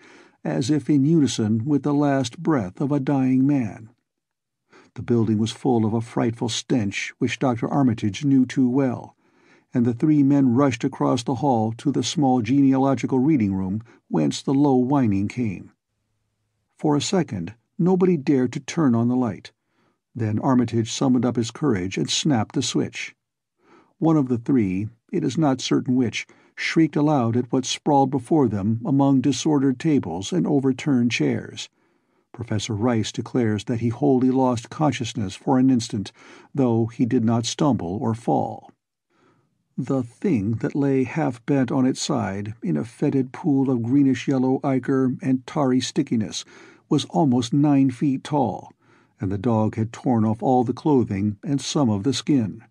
as if in unison with the last breath of a dying man. The building was full of a frightful stench which Dr. Armitage knew too well, and the three men rushed across the hall to the small genealogical reading room whence the low whining came. For a second nobody dared to turn on the light. Then Armitage summoned up his courage and snapped the switch. One of the three, it is not certain which, shrieked aloud at what sprawled before them among disordered tables and overturned chairs. Professor Rice declares that he wholly lost consciousness for an instant, though he did not stumble or fall. The thing that lay half-bent on its side in a fetid pool of greenish-yellow ichor and tarry stickiness was almost 9 feet tall, and the dog had torn off all the clothing and some of the skin.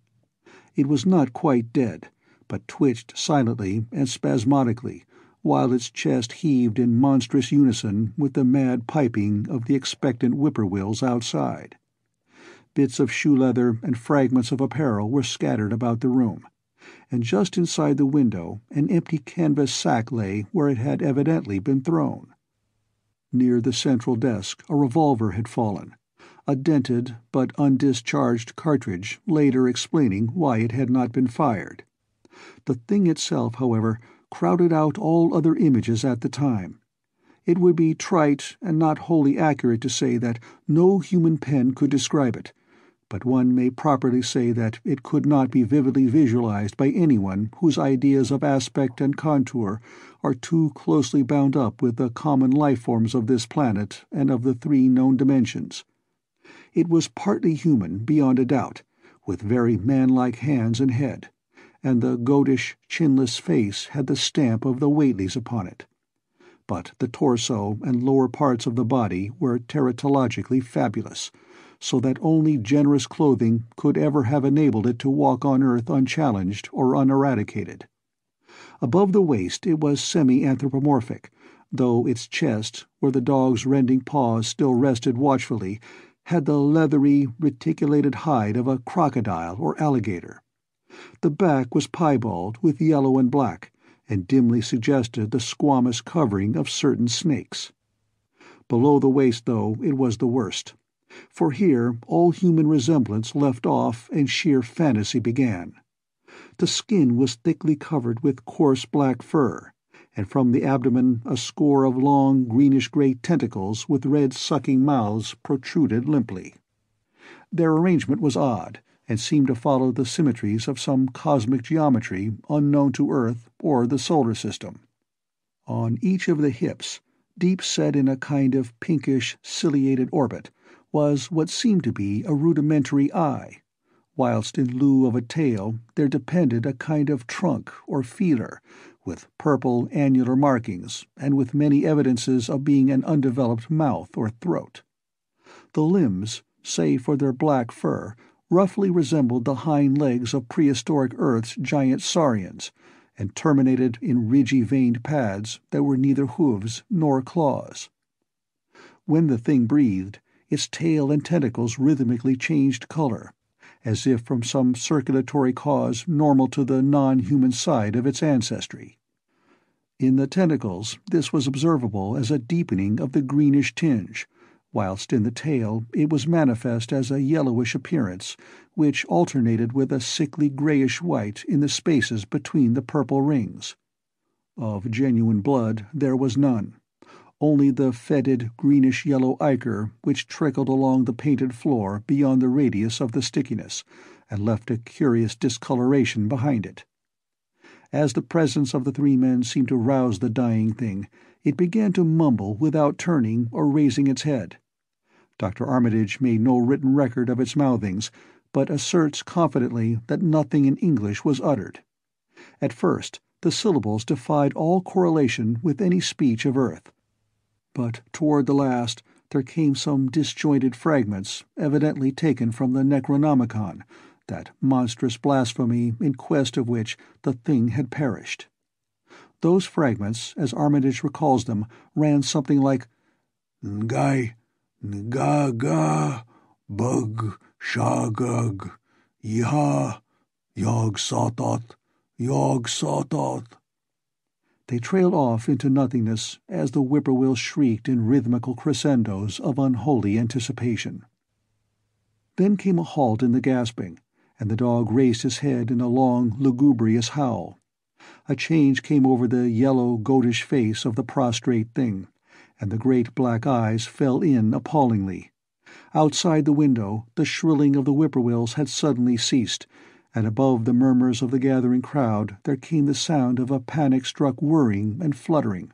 It was not quite dead, but twitched silently and spasmodically, while its chest heaved in monstrous unison with the mad piping of the expectant whippoorwills outside. Bits of shoe leather and fragments of apparel were scattered about the room, and just inside the window an empty canvas sack lay where it had evidently been thrown. Near the central desk a revolver had fallen, a dented but undischarged cartridge later explaining why it had not been fired. The thing itself, however, crowded out all other images at the time. It would be trite and not wholly accurate to say that no human pen could describe it, but one may properly say that it could not be vividly visualized by anyone whose ideas of aspect and contour are too closely bound up with the common life-forms of this planet and of the three known dimensions. It was partly human, beyond a doubt, with very manlike hands and head, and the goatish, chinless face had the stamp of the Whateleys upon it. But the torso and lower parts of the body were teratologically fabulous, so that only generous clothing could ever have enabled it to walk on earth unchallenged or uneradicated. Above the waist it was semi-anthropomorphic, though its chest, where the dog's rending paws still rested watchfully, had the leathery, reticulated hide of a crocodile or alligator. The back was piebald with yellow and black, and dimly suggested the squamous covering of certain snakes. Below the waist, though, it was the worst, for here all human resemblance left off and sheer fantasy began. The skin was thickly covered with coarse black fur, and from the abdomen a score of long greenish-gray tentacles with red sucking mouths protruded limply. Their arrangement was odd, and seemed to follow the symmetries of some cosmic geometry unknown to Earth or the solar system. On each of the hips, deep set in a kind of pinkish ciliated orbit, was what seemed to be a rudimentary eye, whilst in lieu of a tail there depended a kind of trunk or feeler, with purple annular markings, and with many evidences of being an undeveloped mouth or throat. The limbs, save for their black fur, roughly resembled the hind legs of prehistoric Earth's giant saurians, and terminated in ridgy-veined pads that were neither hooves nor claws. When the thing breathed, its tail and tentacles rhythmically changed color, as if from some circulatory cause normal to the non-human side of its ancestry. In the tentacles this was observable as a deepening of the greenish tinge, whilst in the tail it was manifest as a yellowish appearance, which alternated with a sickly grayish-white in the spaces between the purple rings. Of genuine blood there was none, only the fetid greenish-yellow ichor which trickled along the painted floor beyond the radius of the stickiness, and left a curious discoloration behind it. As the presence of the three men seemed to rouse the dying thing, it began to mumble without turning or raising its head. Dr. Armitage made no written record of its mouthings, but asserts confidently that nothing in English was uttered. At first, the syllables defied all correlation with any speech of Earth, but toward the last there came some disjointed fragments, evidently taken from the Necronomicon, that monstrous blasphemy in quest of which the thing had perished. Those fragments, as Armitage recalls them, ran something like "Ngai, nga ga, bug, shagug, yah, Yog-Sothoth! Yog-Sothoth!" They trailed off into nothingness as the whippoorwill shrieked in rhythmical crescendos of unholy anticipation. Then came a halt in the gasping, and the dog raised his head in a long, lugubrious howl. A change came over the yellow, goatish face of the prostrate thing, and the great black eyes fell in appallingly. Outside the window the shrilling of the whippoorwills had suddenly ceased, and above the murmurs of the gathering crowd there came the sound of a panic-struck whirring and fluttering.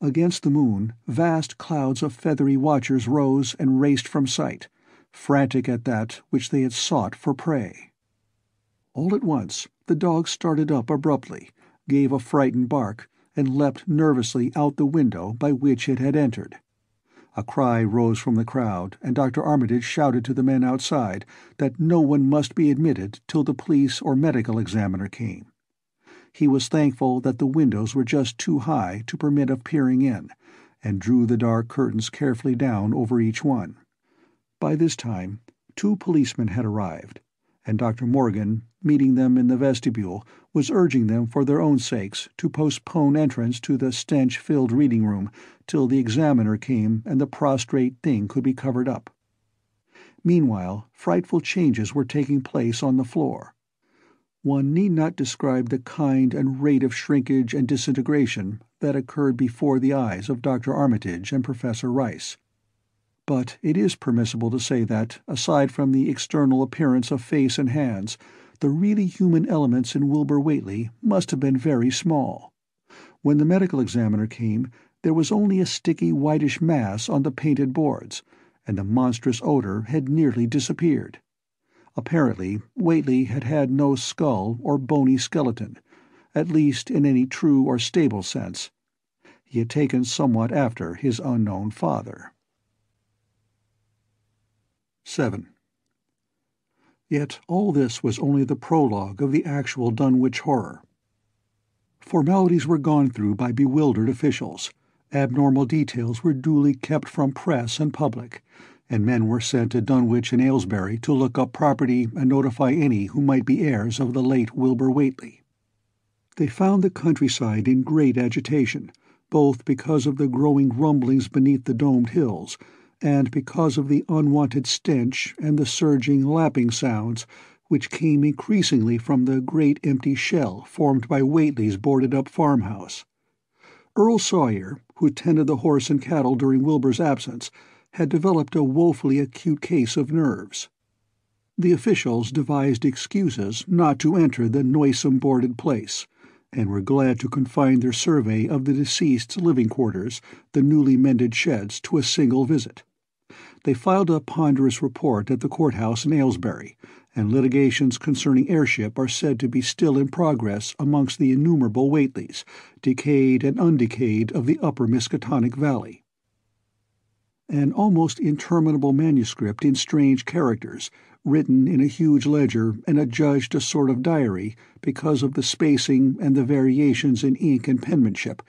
Against the moon vast clouds of feathery watchers rose and raced from sight, frantic at that which they had sought for prey. All at once the dog started up abruptly, gave a frightened bark, and leapt nervously out the window by which it had entered. A cry rose from the crowd, and Dr. Armitage shouted to the men outside that no one must be admitted till the police or medical examiner came. He was thankful that the windows were just too high to permit of peering in, and drew the dark curtains carefully down over each one. By this time 2 policemen had arrived, and Dr. Morgan, meeting them in the vestibule, was urging them for their own sakes to postpone entrance to the stench-filled reading-room till the examiner came and the prostrate thing could be covered up. Meanwhile, frightful changes were taking place on the floor. One need not describe the kind and rate of shrinkage and disintegration that occurred before the eyes of Dr. Armitage and Professor Rice. But it is permissible to say that, aside from the external appearance of face and hands, the really human elements in Wilbur Whateley must have been very small. When the medical examiner came, there was only a sticky whitish mass on the painted boards, and the monstrous odor had nearly disappeared. Apparently Whateley had had no skull or bony skeleton, at least in any true or stable sense. He had taken somewhat after his unknown father. 7. Yet all this was only the prologue of the actual Dunwich horror. Formalities were gone through by bewildered officials, abnormal details were duly kept from press and public, and men were sent to Dunwich and Aylesbury to look up property and notify any who might be heirs of the late Wilbur Whateley. They found the countryside in great agitation, both because of the growing rumblings beneath the domed hills, and because of the unwonted stench and the surging lapping sounds which came increasingly from the great empty shell formed by Whateley's boarded-up farmhouse. Earl Sawyer, who tended the horse and cattle during Wilbur's absence, had developed a woefully acute case of nerves. The officials devised excuses not to enter the noisome boarded place, and were glad to confine their survey of the deceased's living quarters, the newly mended sheds, to a single visit. They filed a ponderous report at the courthouse in Aylesbury, and litigations concerning heirship are said to be still in progress amongst the innumerable Whateleys, decayed and undecayed, of the upper Miskatonic Valley. An almost interminable manuscript in strange characters, written in a huge ledger and adjudged a sort of diary because of the spacing and the variations in ink and penmanship,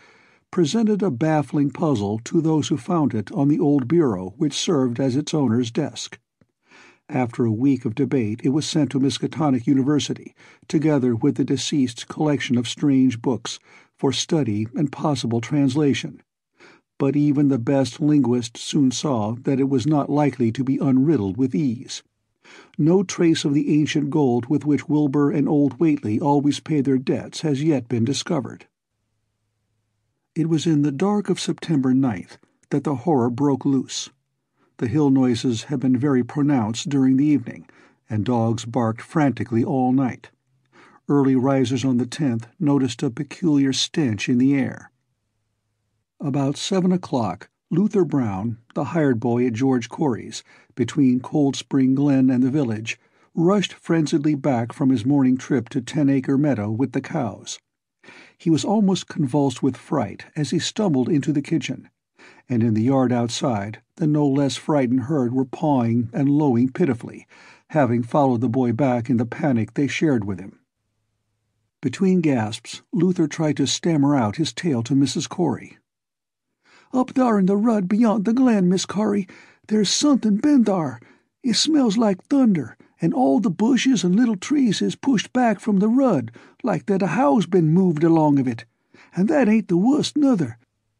presented a baffling puzzle to those who found it on the old bureau which served as its owner's desk. After a week of debate it was sent to Miskatonic University, together with the deceased's collection of strange books, for study and possible translation. But even the best linguist soon saw that it was not likely to be unriddled with ease. No trace of the ancient gold with which Wilbur and Old Whateley always paid their debts has yet been discovered. It was in the dark of September 9th that the horror broke loose. The hill noises had been very pronounced during the evening, and dogs barked frantically all night. Early risers on the 10th noticed a peculiar stench in the air. About 7 o'clock, Luther Brown, the hired boy at George Corey's, between Cold Spring Glen and the village, rushed frenziedly back from his morning trip to 10-acre meadow with the cows. He was almost convulsed with fright as he stumbled into the kitchen, and in the yard outside the no less frightened herd were pawing and lowing pitifully, having followed the boy back in the panic they shared with him. Between gasps Luther tried to stammer out his tale to Mrs. Corey. "Up thar in the rud beyond the glen, Miss Corey, there's somethin' been thar. It smells like thunder, and all the bushes and little trees is pushed back from the road, like that a house been moved along of it. And that ain't the worst, nuther.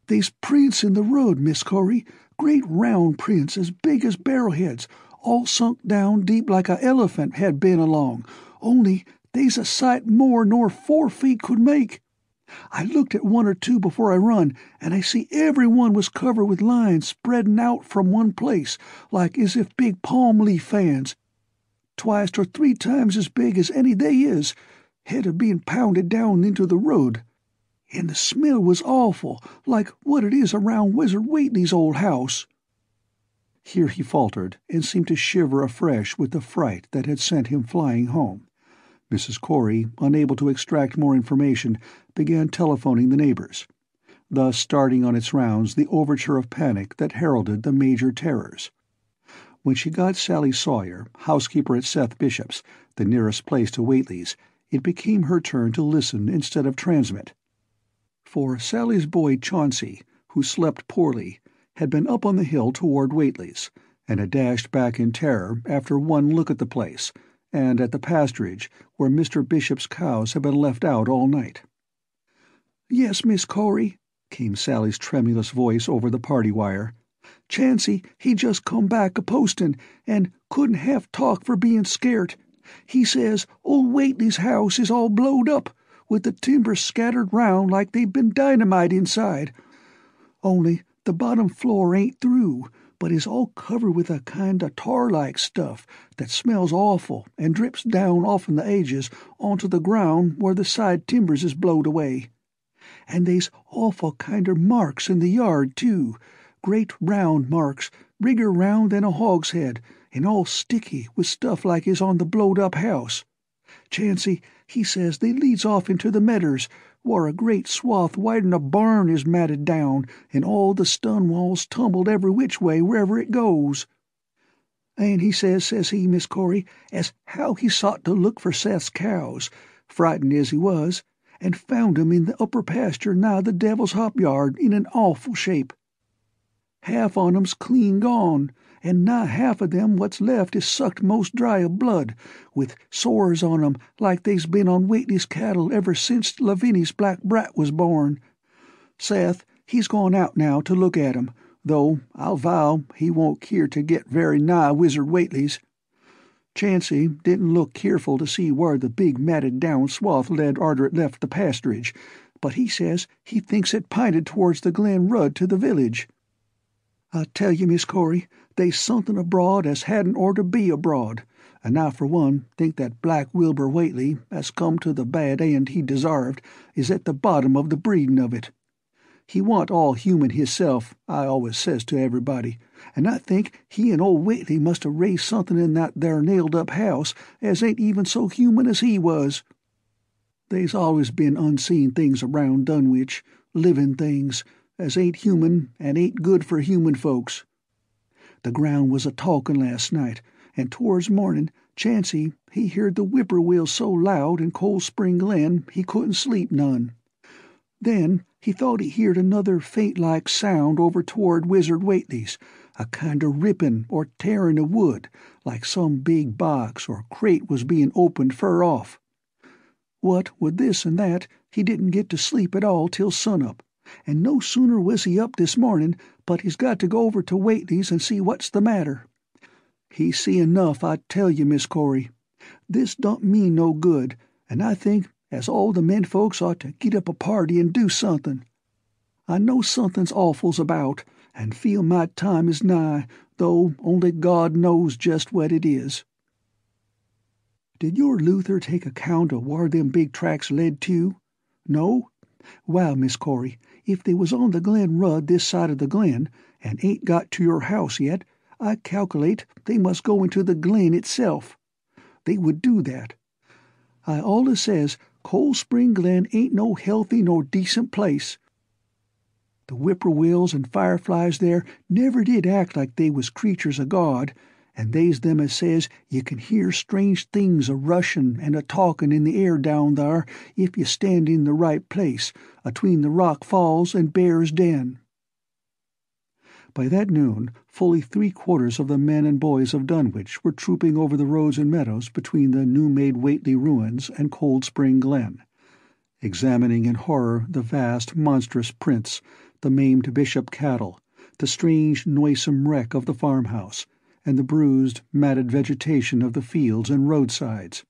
They's prints in the road, Miss Corey, great round prints as big as barrel-heads, all sunk down deep like a elephant had been along, only they's a sight more nor 4 feet could make. I looked at one or two before I run, and I see every one was covered with lines spreadin' out from one place, like as if big palm-leaf fans, twice or three times as big as any they is, head of being pounded down into the road. And the smell was awful, like what it is around Wizard Whateley's old house." Here he faltered, and seemed to shiver afresh with the fright that had sent him flying home. Mrs. Corey, unable to extract more information, began telephoning the neighbors, thus starting on its rounds the overture of panic that heralded the major terrors. When she got Sally Sawyer, housekeeper at Seth Bishop's, the nearest place to Whateley's, it became her turn to listen instead of transmit. For Sally's boy Chauncey, who slept poorly, had been up on the hill toward Whateley's, and had dashed back in terror after one look at the place, and at the pasturage, where Mr. Bishop's cows had been left out all night. "Yes, Miss Corey," came Sally's tremulous voice over the party wire. "Chauncey, he just come back a-postin', and couldn't half talk for bein' scared. He says old Whateley's house is all blowed up, with the timbers scattered round like they'd been dynamite inside. Only the bottom floor ain't through, but is all covered with a kind of tar-like stuff that smells awful and drips down off'n the edges onto the ground where the side timbers is blowed away. And they's awful kinder marks in the yard, too, great round marks, bigger round than a hogshead, and all sticky with stuff like is on the blowed-up house. Chauncey, he says they leads off into the medders, where a great swath wider'n a barn is matted down, and all the stun walls tumbled every which way wherever it goes. And he says he, Miss Corey, as how he sought to look for Seth's cows, frightened as he was, and found 'em in the upper pasture nigh the Devil's Hop yard in an awful shape. Half on 'em's clean gone, and nigh half of them what's left is sucked most dry of blood, with sores on 'em like they's been on Whateley's cattle ever since Lavinia's black brat was born. Seth, he's gone out now to look at 'em, though I'll vow he won't keer to get very nigh Wizard Whateley's. Chancey didn't look keerful to see where the big matted-down swath led arter it left the pasturage, but he says he thinks it pinted towards the Glen Rudd to the village. I tell you, Miss Corey, they's something abroad as hadn't orter be abroad, and I, for one, think that black Wilbur Whateley, as come to the bad end he desarved, is at the bottom of the breedin' of it. He wa'n't all human hisself, I always says to everybody, and I think he and old Whateley must have raised something in that there nailed-up house as ain't even so human as he was. They's always been unseen things around Dunwich, livin' things, as ain't human and ain't good for human folks. The ground was a-talkin' last night, and towards mornin' Chancey he heard the whippoorwill so loud in Cold Spring Glen he couldn't sleep none. Then he thought he heerd another faint-like sound over toward Wizard Whateley's, a kind of rippin' or tearin' of wood, like some big box or crate was bein' opened fur off. What with this and that, he didn't get to sleep at all till sun-up, and no sooner was he up this morning but he's got to go over to Whateley's and see what's the matter. He see enough, I tell you, Miss Corey. This don't mean no good, and I think as all the men folks ought to get up a party and do something. I know something's awful's about, and feel my time is nigh, though only God knows just what it is." "Did your Luther take account of where them big tracks led to? No? Well, Miss Corey, if they was on the Glen Rudd this side of the Glen, and ain't got to your house yet, I calculate they must go into the Glen itself. They would do that. I always says Cold Spring Glen ain't no healthy nor decent place. The whippoorwills and fireflies there never did act like they was creatures of God, and they's them as says you can hear strange things a-rushin' and a-talkin' in the air down thar if you stand in the right place, atween the rock falls and bear's den. By that noon fully 3/4 of the men and boys of Dunwich were trooping over the roads and meadows between the new-made Whateley ruins and Cold Spring Glen, examining in horror the vast, monstrous prints, the maimed bishop cattle, the strange, noisome wreck of the farmhouse, and the bruised, matted vegetation of the fields and roadsides.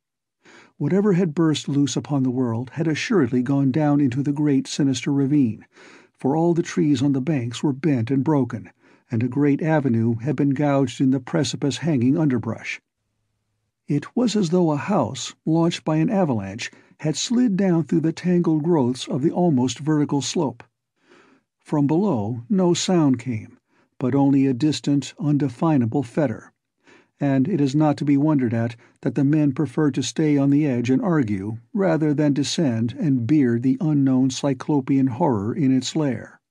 Whatever had burst loose upon the world had assuredly gone down into the great, sinister ravine, for all the trees on the banks were bent and broken, and a great avenue had been gouged in the precipice-hanging underbrush. It was as though a house, launched by an avalanche, had slid down through the tangled growths of the almost vertical slope. From below no sound came, but only a distant, undefinable fetter, and it is not to be wondered at that the men preferred to stay on the edge and argue rather than descend and beard the unknown cyclopean horror in its lair.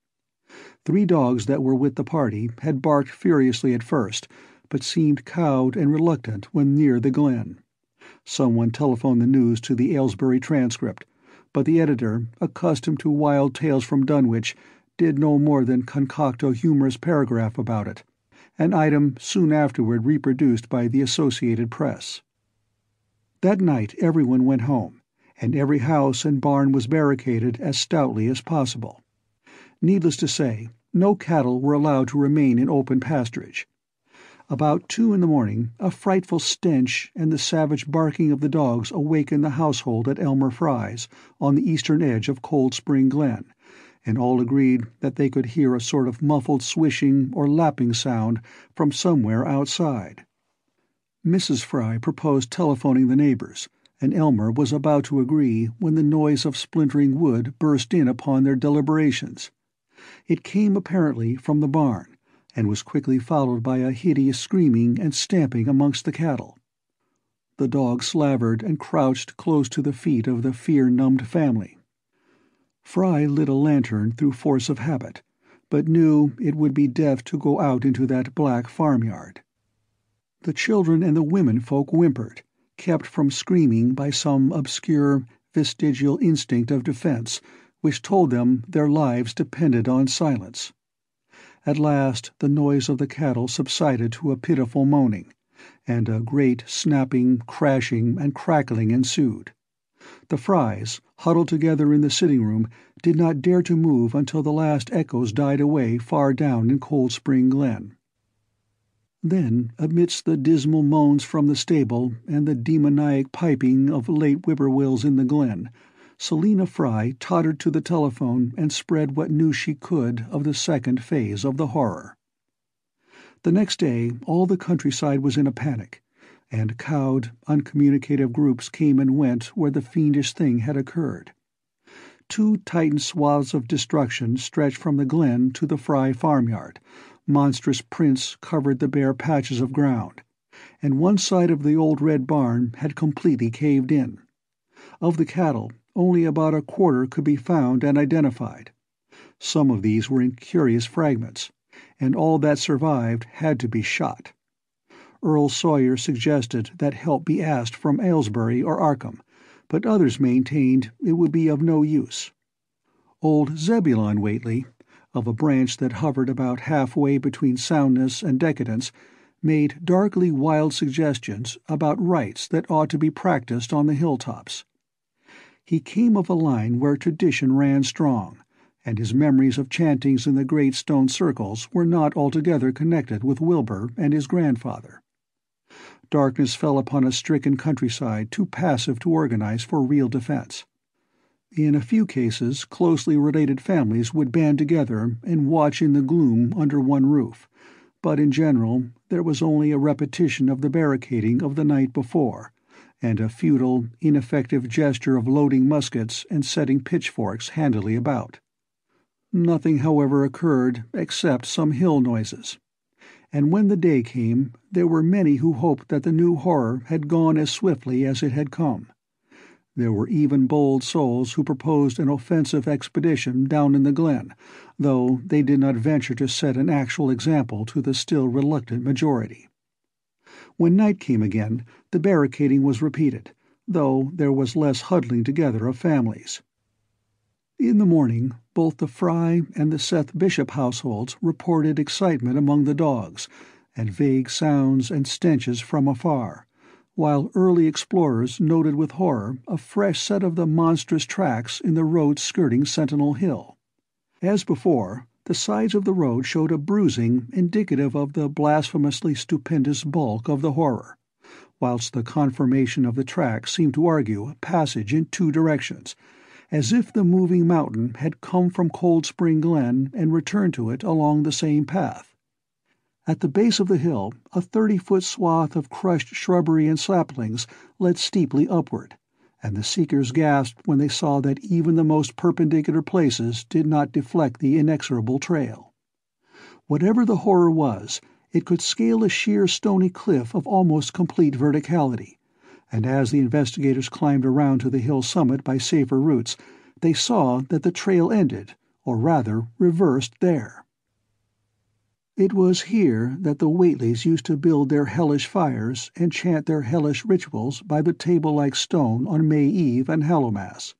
3 dogs that were with the party had barked furiously at first, but seemed cowed and reluctant when near the glen. Someone telephoned the news to the Aylesbury Transcript, but the editor, accustomed to wild tales from Dunwich, did no more than concoct a humorous paragraph about it, an item soon afterward reproduced by the Associated Press. That night everyone went home, and every house and barn was barricaded as stoutly as possible. Needless to say, no cattle were allowed to remain in open pasturage. About 2 in the morning a frightful stench and the savage barking of the dogs awakened the household at Elmer Fry's, on the eastern edge of Cold Spring Glen, and all agreed that they could hear a sort of muffled swishing or lapping sound from somewhere outside. Mrs. Fry proposed telephoning the neighbors, and Elmer was about to agree when the noise of splintering wood burst in upon their deliberations. It came apparently from the barn, and was quickly followed by a hideous screaming and stamping amongst the cattle. The dog slavered and crouched close to the feet of the fear-numbed family. Fry lit a lantern through force of habit, but knew it would be death to go out into that black farmyard. The children and the women-folk whimpered, kept from screaming by some obscure, vestigial instinct of defense, which told them their lives depended on silence. At last the noise of the cattle subsided to a pitiful moaning, and a great snapping, crashing, and crackling ensued. The Frys, huddled together in the sitting-room, did not dare to move until the last echoes died away far down in Cold Spring Glen. Then, amidst the dismal moans from the stable and the demoniac piping of late whippoorwills in the glen, Selina Fry tottered to the telephone and spread what news she could of the second phase of the horror. The next day all the countryside was in a panic, and cowed, uncommunicative groups came and went where the fiendish thing had occurred. 2 titan swaths of destruction stretched from the glen to the Fry farmyard, monstrous prints covered the bare patches of ground, and one side of the old red barn had completely caved in. Of the cattle, only about a quarter could be found and identified. Some of these were in curious fragments, and all that survived had to be shot. Earl Sawyer suggested that help be asked from Aylesbury or Arkham, but others maintained it would be of no use. Old Zebulon Whateley, of a branch that hovered about halfway between soundness and decadence, made darkly wild suggestions about rites that ought to be practiced on the hilltops. He came of a line where tradition ran strong, and his memories of chantings in the great stone circles were not altogether connected with Wilbur and his grandfather. Darkness fell upon a stricken countryside too passive to organize for real defense. In a few cases closely related families would band together and watch in the gloom under one roof, but in general there was only a repetition of the barricading of the night before, and a futile, ineffective gesture of loading muskets and setting pitchforks handily about. Nothing, however, occurred except some hill noises, and when the day came there were many who hoped that the new horror had gone as swiftly as it had come. There were even bold souls who proposed an offensive expedition down in the glen, though they did not venture to set an actual example to the still reluctant majority. When night came again, the barricading was repeated, though there was less huddling together of families. In the morning both the Fry and the Seth Bishop households reported excitement among the dogs, and vague sounds and stenches from afar, while early explorers noted with horror a fresh set of the monstrous tracks in the road skirting Sentinel Hill. As before, the sides of the road showed a bruising indicative of the blasphemously stupendous bulk of the horror, whilst the conformation of the tracks seemed to argue a passage in two directions, as if the moving mountain had come from Cold Spring Glen and returned to it along the same path. At the base of the hill, a 30-foot swath of crushed shrubbery and saplings led steeply upward, and the seekers gasped when they saw that even the most perpendicular places did not deflect the inexorable trail. Whatever the horror was, it could scale a sheer stony cliff of almost complete verticality, and as the investigators climbed around to the hill summit by safer routes, they saw that the trail ended, or rather reversed there. It was here that the Whateleys used to build their hellish fires and chant their hellish rituals by the table-like stone on May Eve and Hallowmas.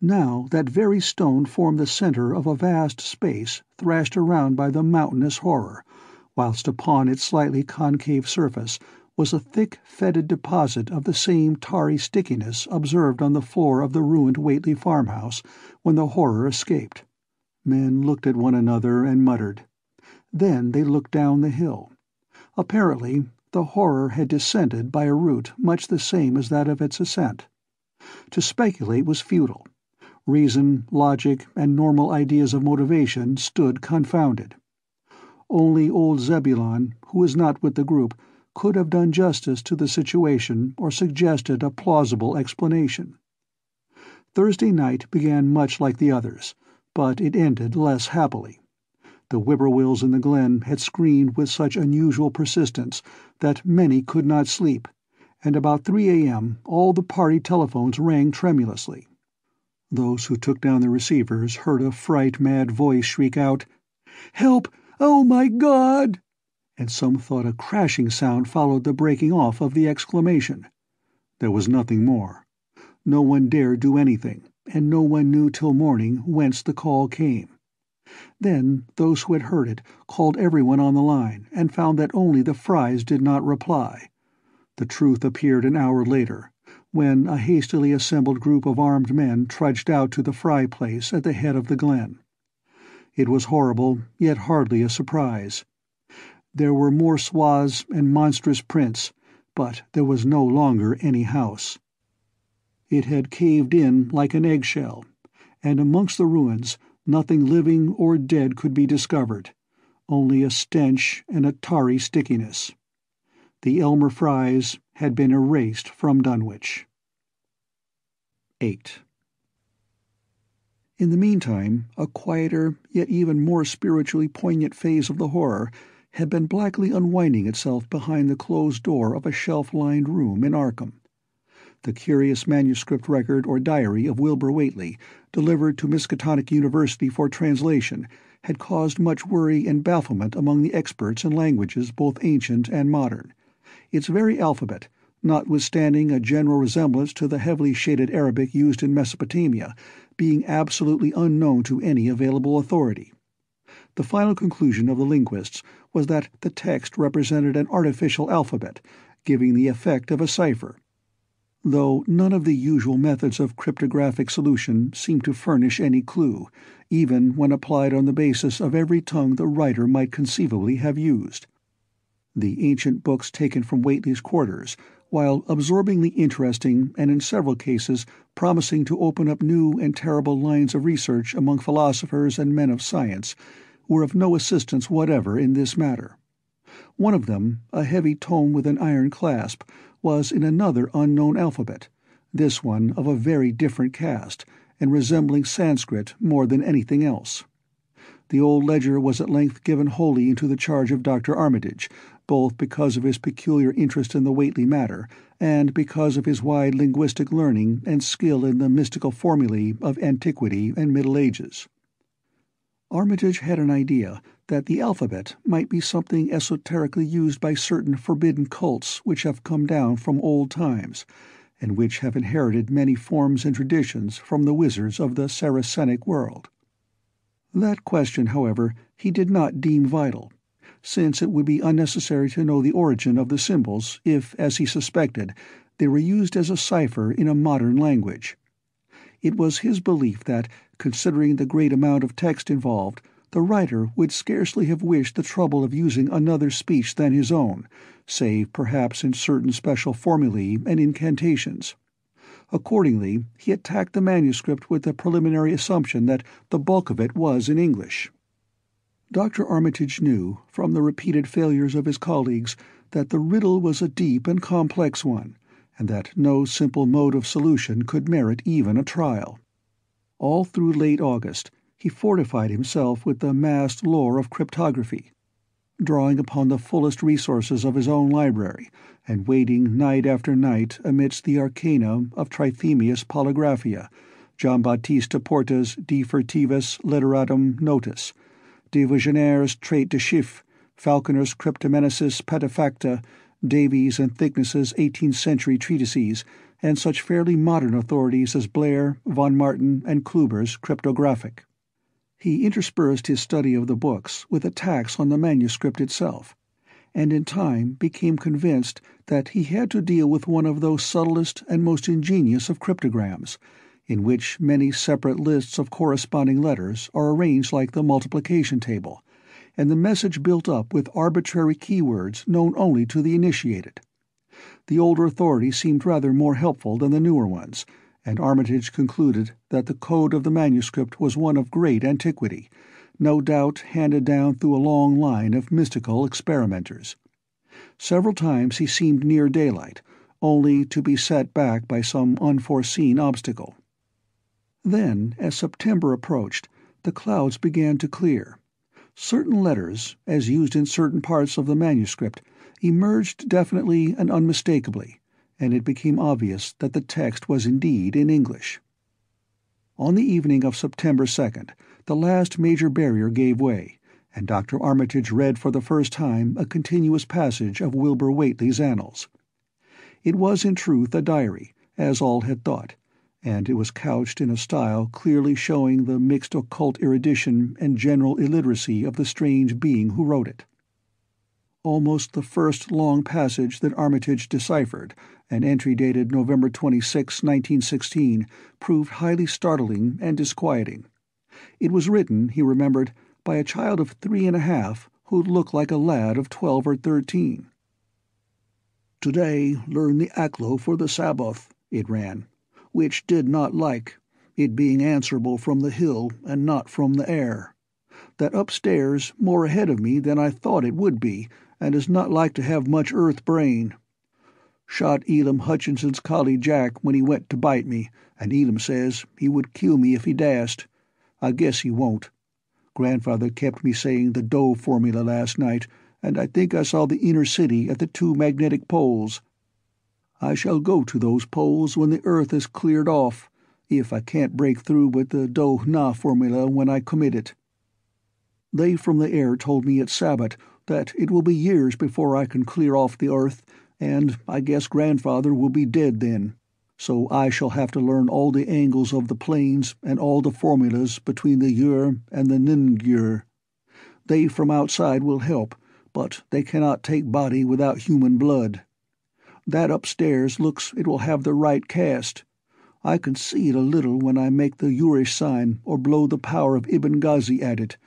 Now that very stone formed the center of a vast space thrashed around by the mountainous horror, whilst upon its slightly concave surface was a thick, fetid deposit of the same tarry stickiness observed on the floor of the ruined Whateley farmhouse when the horror escaped. Men looked at one another and muttered. Then they looked down the hill. Apparently, the horror had descended by a route much the same as that of its ascent. To speculate was futile. Reason, logic, and normal ideas of motivation stood confounded. Only old Zebulon, who was not with the group, could have done justice to the situation or suggested a plausible explanation. Thursday night began much like the others, but it ended less happily. The whippoorwills in the glen had screamed with such unusual persistence that many could not sleep, and about 3 a.m. all the party telephones rang tremulously. Those who took down the receivers heard a fright-mad voice shriek out, "Help! Oh, my God!" and some thought a crashing sound followed the breaking off of the exclamation. There was nothing more. No one dared do anything, and no one knew till morning whence the call came. Then those who had heard it called everyone on the line and found that only the Frys did not reply. The truth appeared an hour later, when a hastily assembled group of armed men trudged out to the Fry place at the head of the glen. It was horrible, yet hardly a surprise. There were more swaths and monstrous prints, but there was no longer any house. It had caved in like an eggshell, and amongst the ruins nothing living or dead could be discovered, only a stench and a tarry stickiness. The Elmer Frys had been erased from Dunwich. 8. In the meantime, a quieter, yet even more spiritually poignant phase of the horror had been blackly unwinding itself behind the closed door of a shelf-lined room in Arkham. The curious manuscript record or diary of Wilbur Whateley, delivered to Miskatonic University for translation, had caused much worry and bafflement among the experts in languages both ancient and modern. Its very alphabet, notwithstanding a general resemblance to the heavily shaded Arabic used in Mesopotamia, being absolutely unknown to any available authority. The final conclusion of the linguists was that the text represented an artificial alphabet, giving the effect of a cipher, though none of the usual methods of cryptographic solution seemed to furnish any clue, even when applied on the basis of every tongue the writer might conceivably have used. The ancient books taken from Whateley's quarters, while absorbingly interesting and in several cases promising to open up new and terrible lines of research among philosophers and men of science, were of no assistance whatever in this matter. One of them, a heavy tome with an iron clasp, was in another unknown alphabet, this one of a very different cast, and resembling Sanskrit more than anything else. The old ledger was at length given wholly into the charge of Dr. Armitage, both because of his peculiar interest in the Whateley matter, and because of his wide linguistic learning and skill in the mystical formulae of antiquity and Middle Ages. Armitage had an idea that the alphabet might be something esoterically used by certain forbidden cults which have come down from old times, and which have inherited many forms and traditions from the wizards of the Saracenic world. That question, however, he did not deem vital, since it would be unnecessary to know the origin of the symbols if, as he suspected, they were used as a cipher in a modern language. It was his belief that, considering the great amount of text involved, the writer would scarcely have wished the trouble of using another speech than his own, save perhaps in certain special formulae and incantations. Accordingly, he attacked the manuscript with the preliminary assumption that the bulk of it was in English. Dr. Armitage knew, from the repeated failures of his colleagues, that the riddle was a deep and complex one, and that no simple mode of solution could merit even a trial. All through late August, he fortified himself with the massed lore of cryptography, drawing upon the fullest resources of his own library, and waiting night after night amidst the arcana of Trithemius Polygraphia, Giambattista Porta's De Furtivis Literatum Notus, De Visionaire's Trait de Chiffre, Falconer's Cryptomenesis Patefacta, Davies and Thickness's 18th-century treatises, and such fairly modern authorities as Blair, von Martin, and Kluber's Cryptographic. He interspersed his study of the books with attacks on the manuscript itself, and in time became convinced that he had to deal with one of those subtlest and most ingenious of cryptograms, in which many separate lists of corresponding letters are arranged like the multiplication table, and the message built up with arbitrary keywords known only to the initiated. The older authorities seemed rather more helpful than the newer ones, and Armitage concluded that the code of the manuscript was one of great antiquity, no doubt handed down through a long line of mystical experimenters. Several times he seemed near daylight, only to be set back by some unforeseen obstacle. Then, as September approached, the clouds began to clear. Certain letters, as used in certain parts of the manuscript, emerged definitely and unmistakably, and it became obvious that the text was indeed in English. On the evening of September 2nd, the last major barrier gave way, and Dr. Armitage read for the first time a continuous passage of Wilbur Whateley's annals. It was in truth a diary, as all had thought, and it was couched in a style clearly showing the mixed occult erudition and general illiteracy of the strange being who wrote it. Almost the first long passage that Armitage deciphered, an entry dated November 26, 1916, proved highly startling and disquieting. It was written, he remembered, by a child of 3 and a half who looked like a lad of 12 or 13. "Today learned the Aklo for the Sabbath," it ran, "which did not like, it being answerable from the hill and not from the air. That upstairs more ahead of me than I thought it would be, and is not like to have much earth brain. Shot Elam Hutchinson's collie Jack when he went to bite me, and Elam says he would kill me if he dast. I guess he won't. Grandfather kept me saying the Doe formula last night, and I think I saw the inner city at the 2 magnetic poles. I shall go to those poles when the earth is cleared off, if I can't break through with the Doe-Na formula when I commit it. They from the air told me it's Sabbath, that it will be years before I can clear off the earth, and I guess Grandfather will be dead then, so I shall have to learn all the angles of the planes and all the formulas between the Yur and the Nin-Yur. They from outside will help, but they cannot take body without human blood. That upstairs looks it will have the right cast. I can see it a little when I make the Urish sign or blow the power of Ibn Ghazi at it,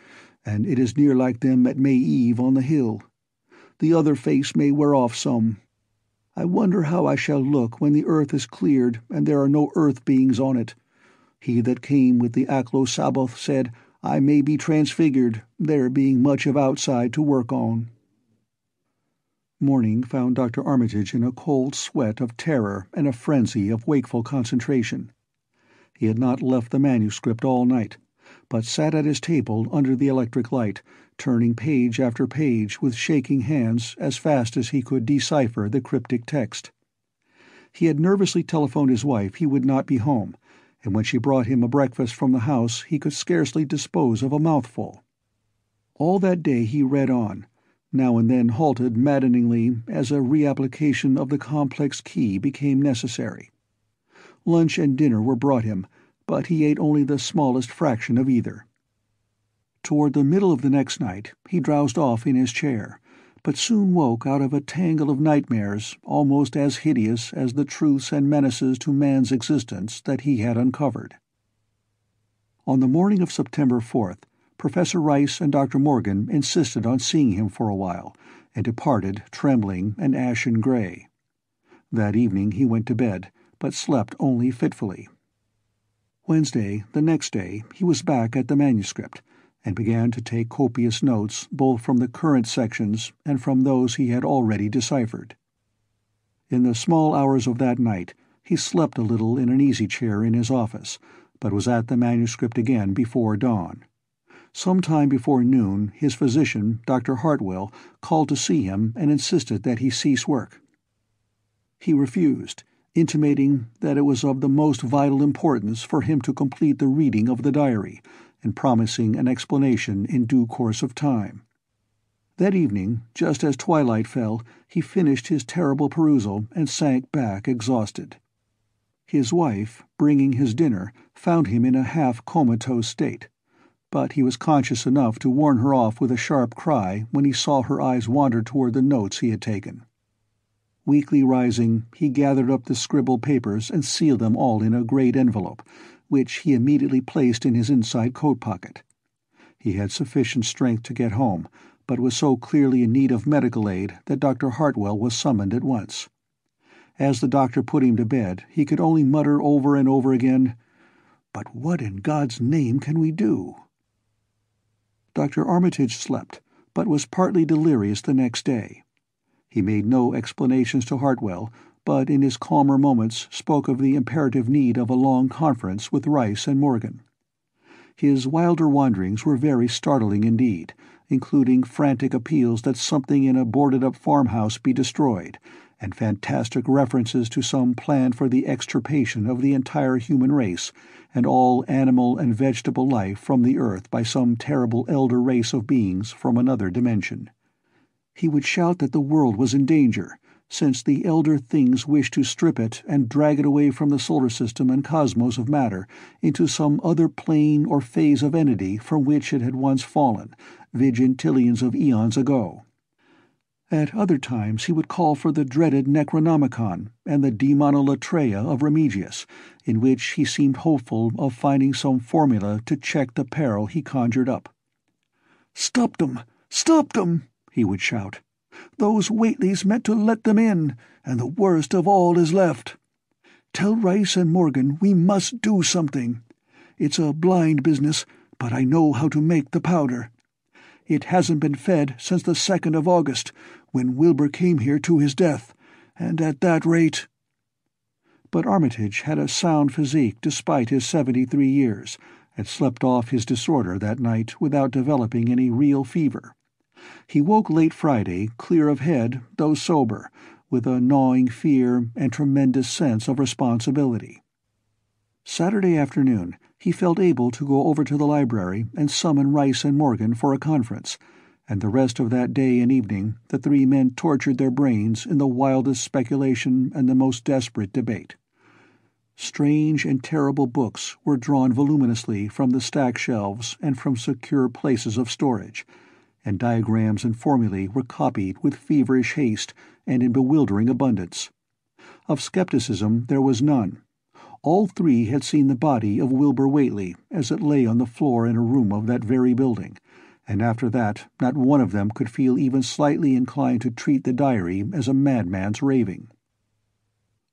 and it is near like them at May Eve on the hill. The other face may wear off some. I wonder how I shall look when the earth is cleared and there are no earth beings on it. He that came with the Aklo Sabbath said, I may be transfigured, there being much of outside to work on." Morning found Dr. Armitage in a cold sweat of terror and a frenzy of wakeful concentration. He had not left the manuscript all night, but sat at his table under the electric light, turning page after page with shaking hands as fast as he could decipher the cryptic text. He had nervously telephoned his wife he would not be home, and when she brought him a breakfast from the house he could scarcely dispose of a mouthful. All that day he read on, now and then halted maddeningly as a reapplication of the complex key became necessary. Lunch and dinner were brought him, but he ate only the smallest fraction of either. Toward the middle of the next night he drowsed off in his chair, but soon woke out of a tangle of nightmares almost as hideous as the truths and menaces to man's existence that he had uncovered. On the morning of September 4th, Professor Rice and Dr. Morgan insisted on seeing him for a while, and departed trembling and ashen gray. That evening he went to bed, but slept only fitfully. Wednesday, the next day, he was back at the manuscript, and began to take copious notes both from the current sections and from those he had already deciphered. In the small hours of that night he slept a little in an easy-chair in his office, but was at the manuscript again before dawn. Some time before noon his physician, Dr. Hartwell, called to see him and insisted that he cease work. He refused, intimating that it was of the most vital importance for him to complete the reading of the diary, and promising an explanation in due course of time. That evening, just as twilight fell, he finished his terrible perusal and sank back exhausted. His wife, bringing his dinner, found him in a half-comatose state, but he was conscious enough to warn her off with a sharp cry when he saw her eyes wander toward the notes he had taken. Weakly rising, he gathered up the scribbled papers and sealed them all in a great envelope, which he immediately placed in his inside coat pocket. He had sufficient strength to get home, but was so clearly in need of medical aid that Dr. Hartwell was summoned at once. As the doctor put him to bed, he could only mutter over and over again, "But what in God's name can we do?" Dr. Armitage slept, but was partly delirious the next day. He made no explanations to Hartwell, but in his calmer moments spoke of the imperative need of a long conference with Rice and Morgan. His wilder wanderings were very startling indeed, including frantic appeals that something in a boarded-up farmhouse be destroyed, and fantastic references to some plan for the extirpation of the entire human race and all animal and vegetable life from the earth by some terrible elder race of beings from another dimension. He would shout that the world was in danger, since the elder things wish to strip it and drag it away from the solar system and cosmos of matter into some other plane or phase of entity from which it had once fallen, vigintillions of eons ago. At other times he would call for the dreaded Necronomicon and the Demonolatreia of Remigius, in which he seemed hopeful of finding some formula to check the peril he conjured up. "Stopped 'em! Stopped 'em!" he would shout. "Those Whateleys meant to let them in, and the worst of all is left. Tell Rice and Morgan we must do something. It's a blind business, but I know how to make the powder. It hasn't been fed since the 2nd of August, when Wilbur came here to his death, and at that rate—" But Armitage had a sound physique despite his 73 years, and slept off his disorder that night without developing any real fever. He woke late Friday, clear of head, though sober, with a gnawing fear and tremendous sense of responsibility. Saturday afternoon he felt able to go over to the library and summon Rice and Morgan for a conference, and the rest of that day and evening the three men tortured their brains in the wildest speculation and the most desperate debate. Strange and terrible books were drawn voluminously from the stack shelves and from secure places of storage, and diagrams and formulae were copied with feverish haste and in bewildering abundance. Of skepticism there was none. All three had seen the body of Wilbur Whateley as it lay on the floor in a room of that very building, and after that not one of them could feel even slightly inclined to treat the diary as a madman's raving.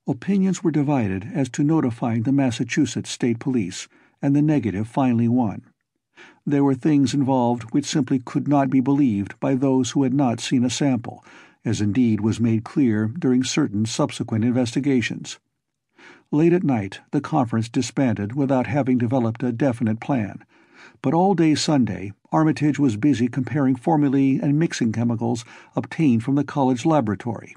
Opinions were divided as to notifying the Massachusetts State Police, and the negative finally won. There were things involved which simply could not be believed by those who had not seen a sample, as indeed was made clear during certain subsequent investigations. Late at night the conference disbanded without having developed a definite plan, but all day Sunday Armitage was busy comparing formulae and mixing chemicals obtained from the college laboratory.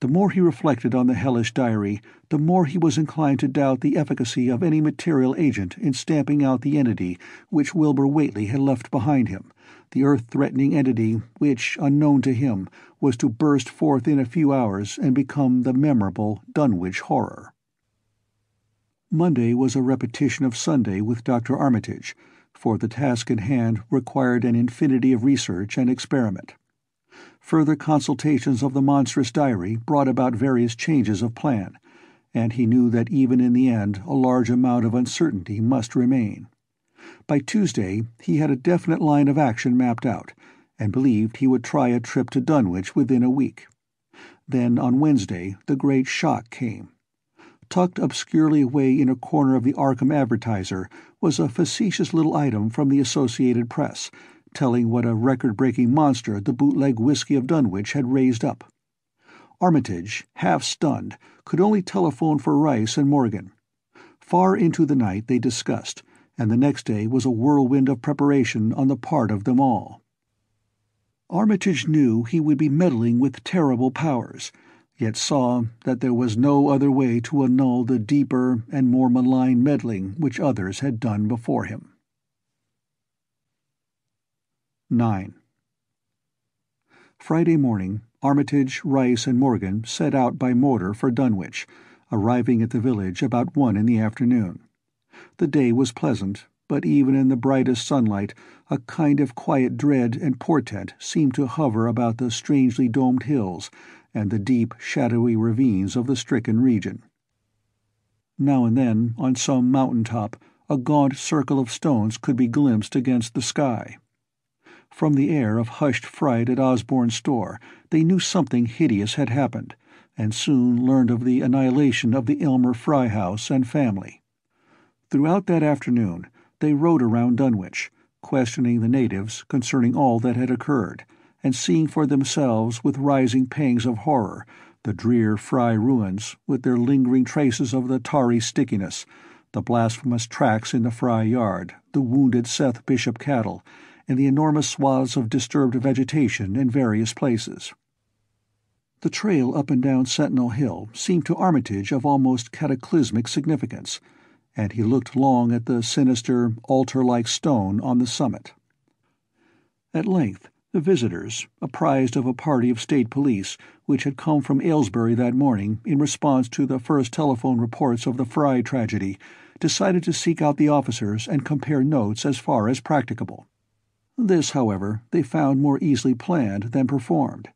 The more he reflected on the hellish diary, the more he was inclined to doubt the efficacy of any material agent in stamping out the entity which Wilbur Whateley had left behind him, the earth-threatening entity which, unknown to him, was to burst forth in a few hours and become the memorable Dunwich horror. Monday was a repetition of Sunday with Dr. Armitage, for the task in hand required an infinity of research and experiment. Further consultations of the monstrous diary brought about various changes of plan, and he knew that even in the end a large amount of uncertainty must remain. By Tuesday he had a definite line of action mapped out, and believed he would try a trip to Dunwich within a week. Then on Wednesday the great shock came. Tucked obscurely away in a corner of the Arkham Advertiser was a facetious little item from the Associated Press, telling what a record-breaking monster the bootleg whiskey of Dunwich had raised up. Armitage, half-stunned, could only telephone for Rice and Morgan. Far into the night they discussed, and the next day was a whirlwind of preparation on the part of them all. Armitage knew he would be meddling with terrible powers, yet saw that there was no other way to annul the deeper and more malign meddling which others had done before him. 9. Friday morning, Armitage, Rice, and Morgan set out by motor for Dunwich, arriving at the village about 1 in the afternoon. The day was pleasant, but even in the brightest sunlight a kind of quiet dread and portent seemed to hover about the strangely domed hills and the deep, shadowy ravines of the stricken region. Now and then, on some mountain top, a gaunt circle of stones could be glimpsed against the sky. From the air of hushed fright at Osborne's store they knew something hideous had happened, and soon learned of the annihilation of the Elmer Fry house and family. Throughout that afternoon they rode around Dunwich, questioning the natives concerning all that had occurred, and seeing for themselves with rising pangs of horror the drear Fry ruins with their lingering traces of the tarry stickiness, the blasphemous tracks in the Fry yard, the wounded Seth Bishop cattle, and the enormous swaths of disturbed vegetation in various places. The trail up and down Sentinel Hill seemed to Armitage of almost cataclysmic significance, and he looked long at the sinister, altar-like stone on the summit. At length the visitors, apprised of a party of state police which had come from Aylesbury that morning in response to the first telephone reports of the Fry tragedy, decided to seek out the officers and compare notes as far as practicable. This, however, they found more easily planned than performed,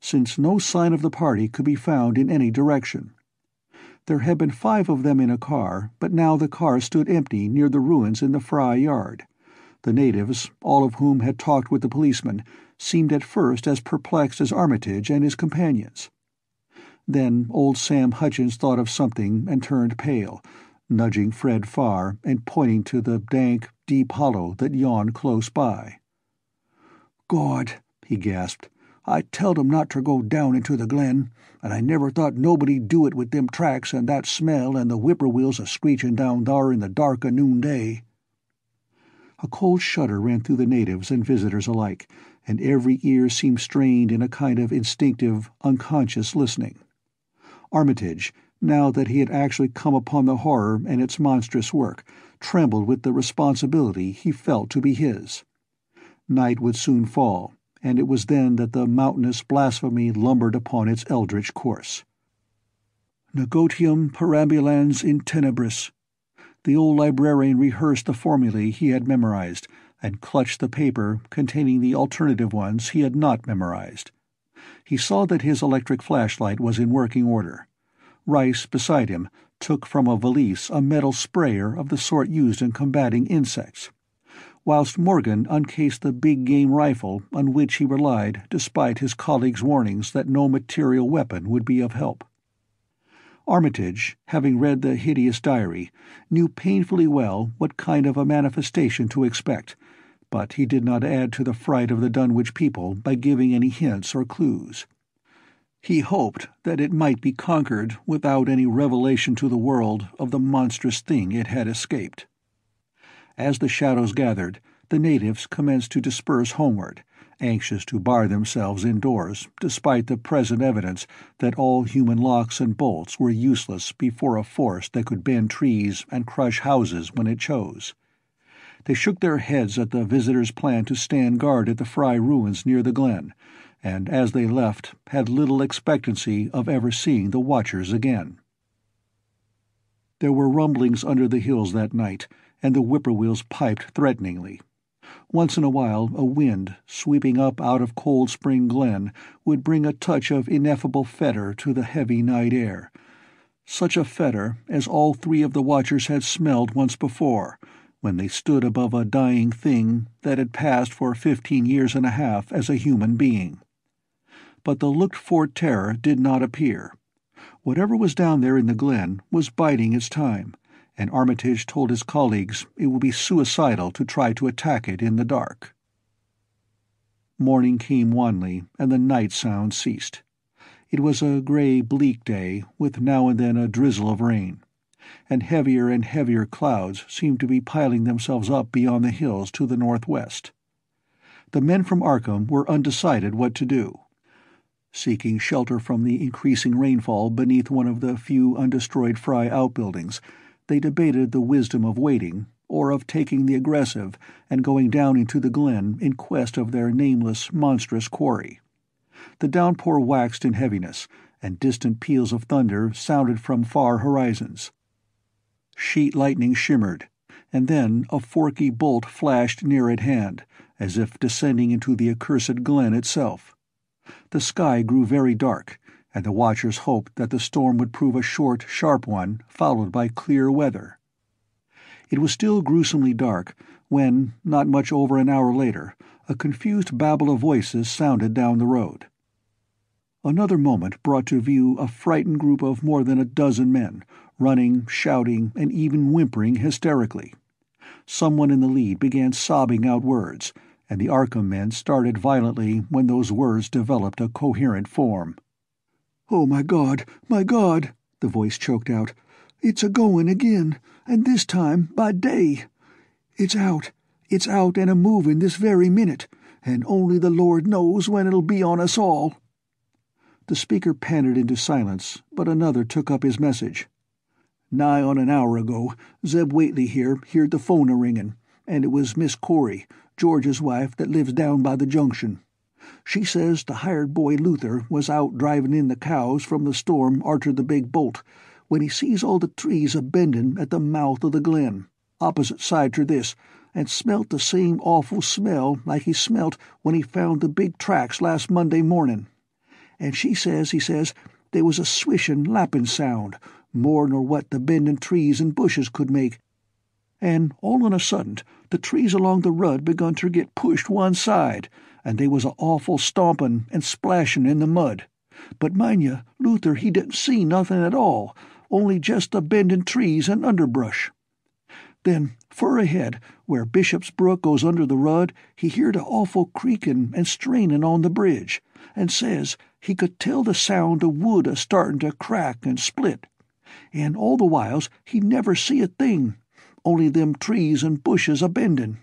since no sign of the party could be found in any direction. There had been 5 of them in a car, but now the car stood empty near the ruins in the Fry yard. The natives, all of whom had talked with the policeman, seemed at first as perplexed as Armitage and his companions. Then old Sam Hutchins thought of something and turned pale, nudging Fred Farr and pointing to the dank, deep hollow that yawned close by. "God," he gasped, "I telled 'em not ter go down into the glen, and I never thought nobody'd do it with them tracks and that smell and the whippoorwills a-screechin' down thar in the dark o' noonday." A cold shudder ran through the natives and visitors alike, and every ear seemed strained in a kind of instinctive, unconscious listening. Armitage, now that he had actually come upon the horror and its monstrous work, trembled with the responsibility he felt to be his. Night would soon fall, and it was then that the mountainous blasphemy lumbered upon its eldritch course. "Negotium perambulans in tenebris." The old librarian rehearsed the formulae he had memorized, and clutched the paper containing the alternative ones he had not memorized. He saw that his electric flashlight was in working order. Rice, beside him, took from a valise a metal sprayer of the sort used in combating insects, whilst Morgan uncased the big-game rifle on which he relied despite his colleagues' warnings that no material weapon would be of help. Armitage, having read the hideous diary, knew painfully well what kind of a manifestation to expect, but he did not add to the fright of the Dunwich people by giving any hints or clues. He hoped that it might be conquered without any revelation to the world of the monstrous thing it had escaped. As the shadows gathered, the natives commenced to disperse homeward, anxious to bar themselves indoors, despite the present evidence that all human locks and bolts were useless before a force that could bend trees and crush houses when it chose. They shook their heads at the visitors' plan to stand guard at the Fry ruins near the glen, and, as they left, had little expectancy of ever seeing the watchers again. There were rumblings under the hills that night, and the whippoorwills piped threateningly. Once in a while a wind, sweeping up out of Cold Spring Glen, would bring a touch of ineffable fetor to the heavy night air, such a fetor as all three of the watchers had smelled once before, when they stood above a dying thing that had passed for 15 years and a half as a human being. But the looked-for terror did not appear. Whatever was down there in the glen was biding its time, and Armitage told his colleagues it would be suicidal to try to attack it in the dark. Morning came wanly, and the night sound ceased. It was a grey, bleak day, with now and then a drizzle of rain, and heavier clouds seemed to be piling themselves up beyond the hills to the northwest. The men from Arkham were undecided what to do. Seeking shelter from the increasing rainfall beneath one of the few undestroyed Fry outbuildings, they debated the wisdom of waiting, or of taking the aggressive and going down into the glen in quest of their nameless, monstrous quarry. The downpour waxed in heaviness, and distant peals of thunder sounded from far horizons. Sheet lightning shimmered, and then a forky bolt flashed near at hand, as if descending into the accursed glen itself. The sky grew very dark, and the watchers hoped that the storm would prove a short, sharp one, followed by clear weather. It was still gruesomely dark when, not much over an hour later, a confused babble of voices sounded down the road. Another moment brought to view a frightened group of more than a dozen men, running, shouting, and even whimpering hysterically. Someone in the lead began sobbing out words, and the Arkham men started violently when those words developed a coherent form. "Oh, my God, my God!" the voice choked out. "It's a-going again, and this time by day. It's out and a-moving this very minute, and only the Lord knows when it'll be on us all." The speaker panted into silence, but another took up his message. "Nigh on an hour ago, Zeb Whateley here heard the phone a-ringing, and it was Miss Corey, George's wife, that lives down by the junction. She says the hired boy Luther was out driving in the cows from the storm arter the big bolt, when he sees all the trees a-bending at the mouth of the glen, opposite side ter this, and smelt the same awful smell like he smelt when he found the big tracks last Monday morning. And she says, he says, there was a swishing, lapping sound, more nor what the bending trees and bushes could make, and all on a sudden the trees along the road begun ter get pushed one side, and they was a awful stomping and splashing in the mud. But mind you, Luther he didn't see nothing at all, only just the bending trees and underbrush. Then, fur ahead, where Bishop's Brook goes under the rud, he heard a awful creaking and straining on the bridge, and says he could tell the sound of wood a-starting to crack and split. And all the whiles he never see a thing, only them trees and bushes a-bending.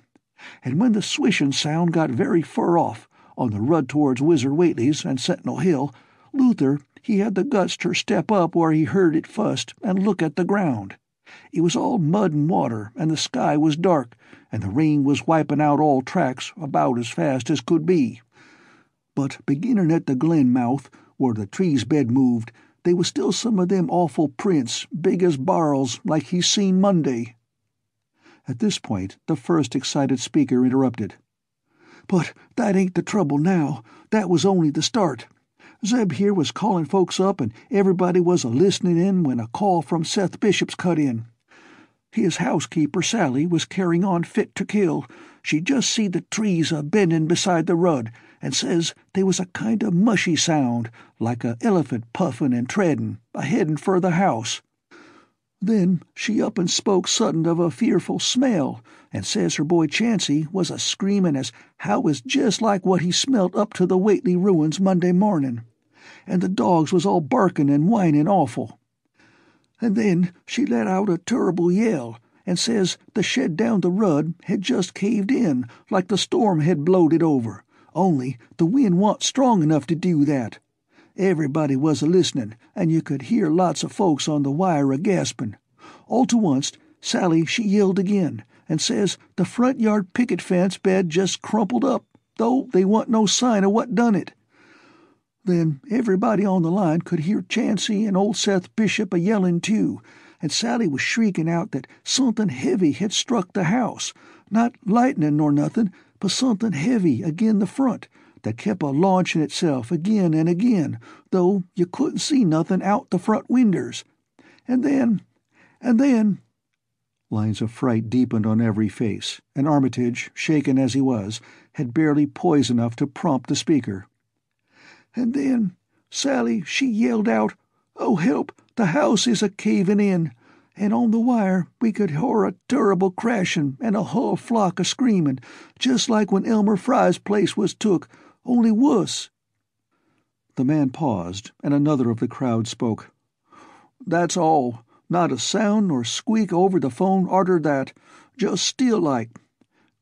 And when the swishing sound got very fur off, on the rud towards Wizard Whateley's and Sentinel Hill, Luther, he had the guts ter step up where he heard it fust and look at the ground. It was all mud and water, and the sky was dark, and the rain was wiping out all tracks about as fast as could be. But beginning at the glen mouth, where the trees bed moved, there was still some of them awful prints, big as barrels, like he seen Monday." At this point the first excited speaker interrupted. "But that ain't the trouble now. That was only the start. Zeb here was calling folks up, and everybody was a-listening in when a call from Seth Bishop's cut in. His housekeeper, Sally, was carrying on fit to kill. She just see the trees a-bending beside the rud, and says there was a kind of mushy sound, like a elephant puffing and treading, a-heading for the house. Then she up and spoke sudden of a fearful smell, and says her boy Chancy was a-screaming as how was just like what he smelt up to the Whateley ruins Monday morning, and the dogs was all barking and whining awful. And then she let out a terrible yell, and says the shed down the rud had just caved in, like the storm had blowed it over, only the wind wa'n't strong enough to do that. Everybody was a-listening, and you could hear lots of folks on the wire a-gasping. All to onct, Sally, she yelled again, and says the front yard picket fence bed just crumpled up, though they wa'n't no sign of what done it. Then everybody on the line could hear Chancy and old Seth Bishop a-yelling too, and Sally was shrieking out that something heavy had struck the house, not lightning nor nothing, but something heavy agin the front, that kept a launching itself again and again, though you couldn't see nothing out the front winders. And then, lines of fright deepened on every face, and Armitage, shaken as he was, had barely poise enough to prompt the speaker. And then Sally, she yelled out, "Oh, help! The house is a-caving in!" And on the wire we could hear a terrible crashing and a whole flock a-screaming, just like when Elmer Fry's place was took, only wuss. The man paused, and another of the crowd spoke. "That's all. Not a sound nor squeak over the phone arter that, just still-like.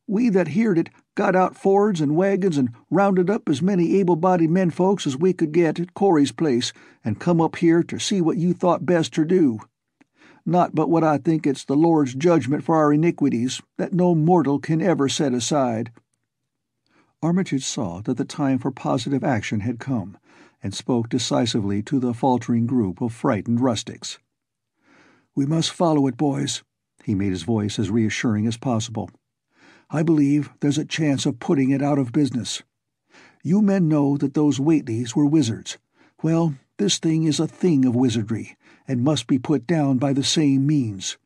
We that heerd it got out fords and wagons and rounded up as many able-bodied men-folks as we could get at Corey's place and come up here ter see what you thought best ter do. Not but what I think it's the Lord's judgment for our iniquities that no mortal can ever set aside." Armitage saw that the time for positive action had come, and spoke decisively to the faltering group of frightened rustics. "We must follow it, boys." He made his voice as reassuring as possible. "I believe there's a chance of putting it out of business. You men know that those Whateleys were wizards. Well, this thing is a thing of wizardry, and must be put down by the same means.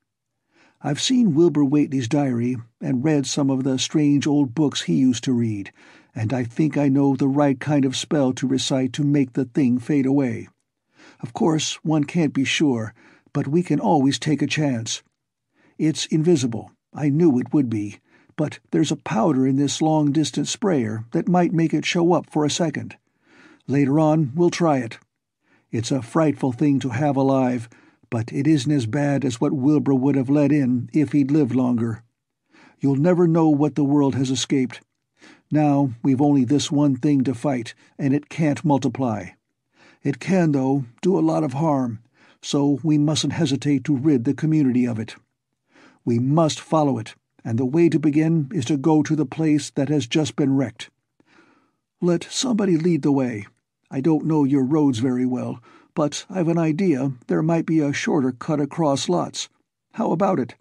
I've seen Wilbur Whateley's diary, and read some of the strange old books he used to read, and I think I know the right kind of spell to recite to make the thing fade away. Of course, one can't be sure, but we can always take a chance. It's invisible. I knew it would be, but there's a powder in this long-distance sprayer that might make it show up for a second. Later on, we'll try it. It's a frightful thing to have alive, but it isn't as bad as what Wilbur would have let in if he'd lived longer. You'll never know what the world has escaped. Now we've only this one thing to fight, and it can't multiply. It can, though, do a lot of harm, so we mustn't hesitate to rid the community of it. We must follow it, and the way to begin is to go to the place that has just been wrecked. Let somebody lead the way. I don't know your roads very well, but I've an idea there might be a shorter cut across lots. How about it?"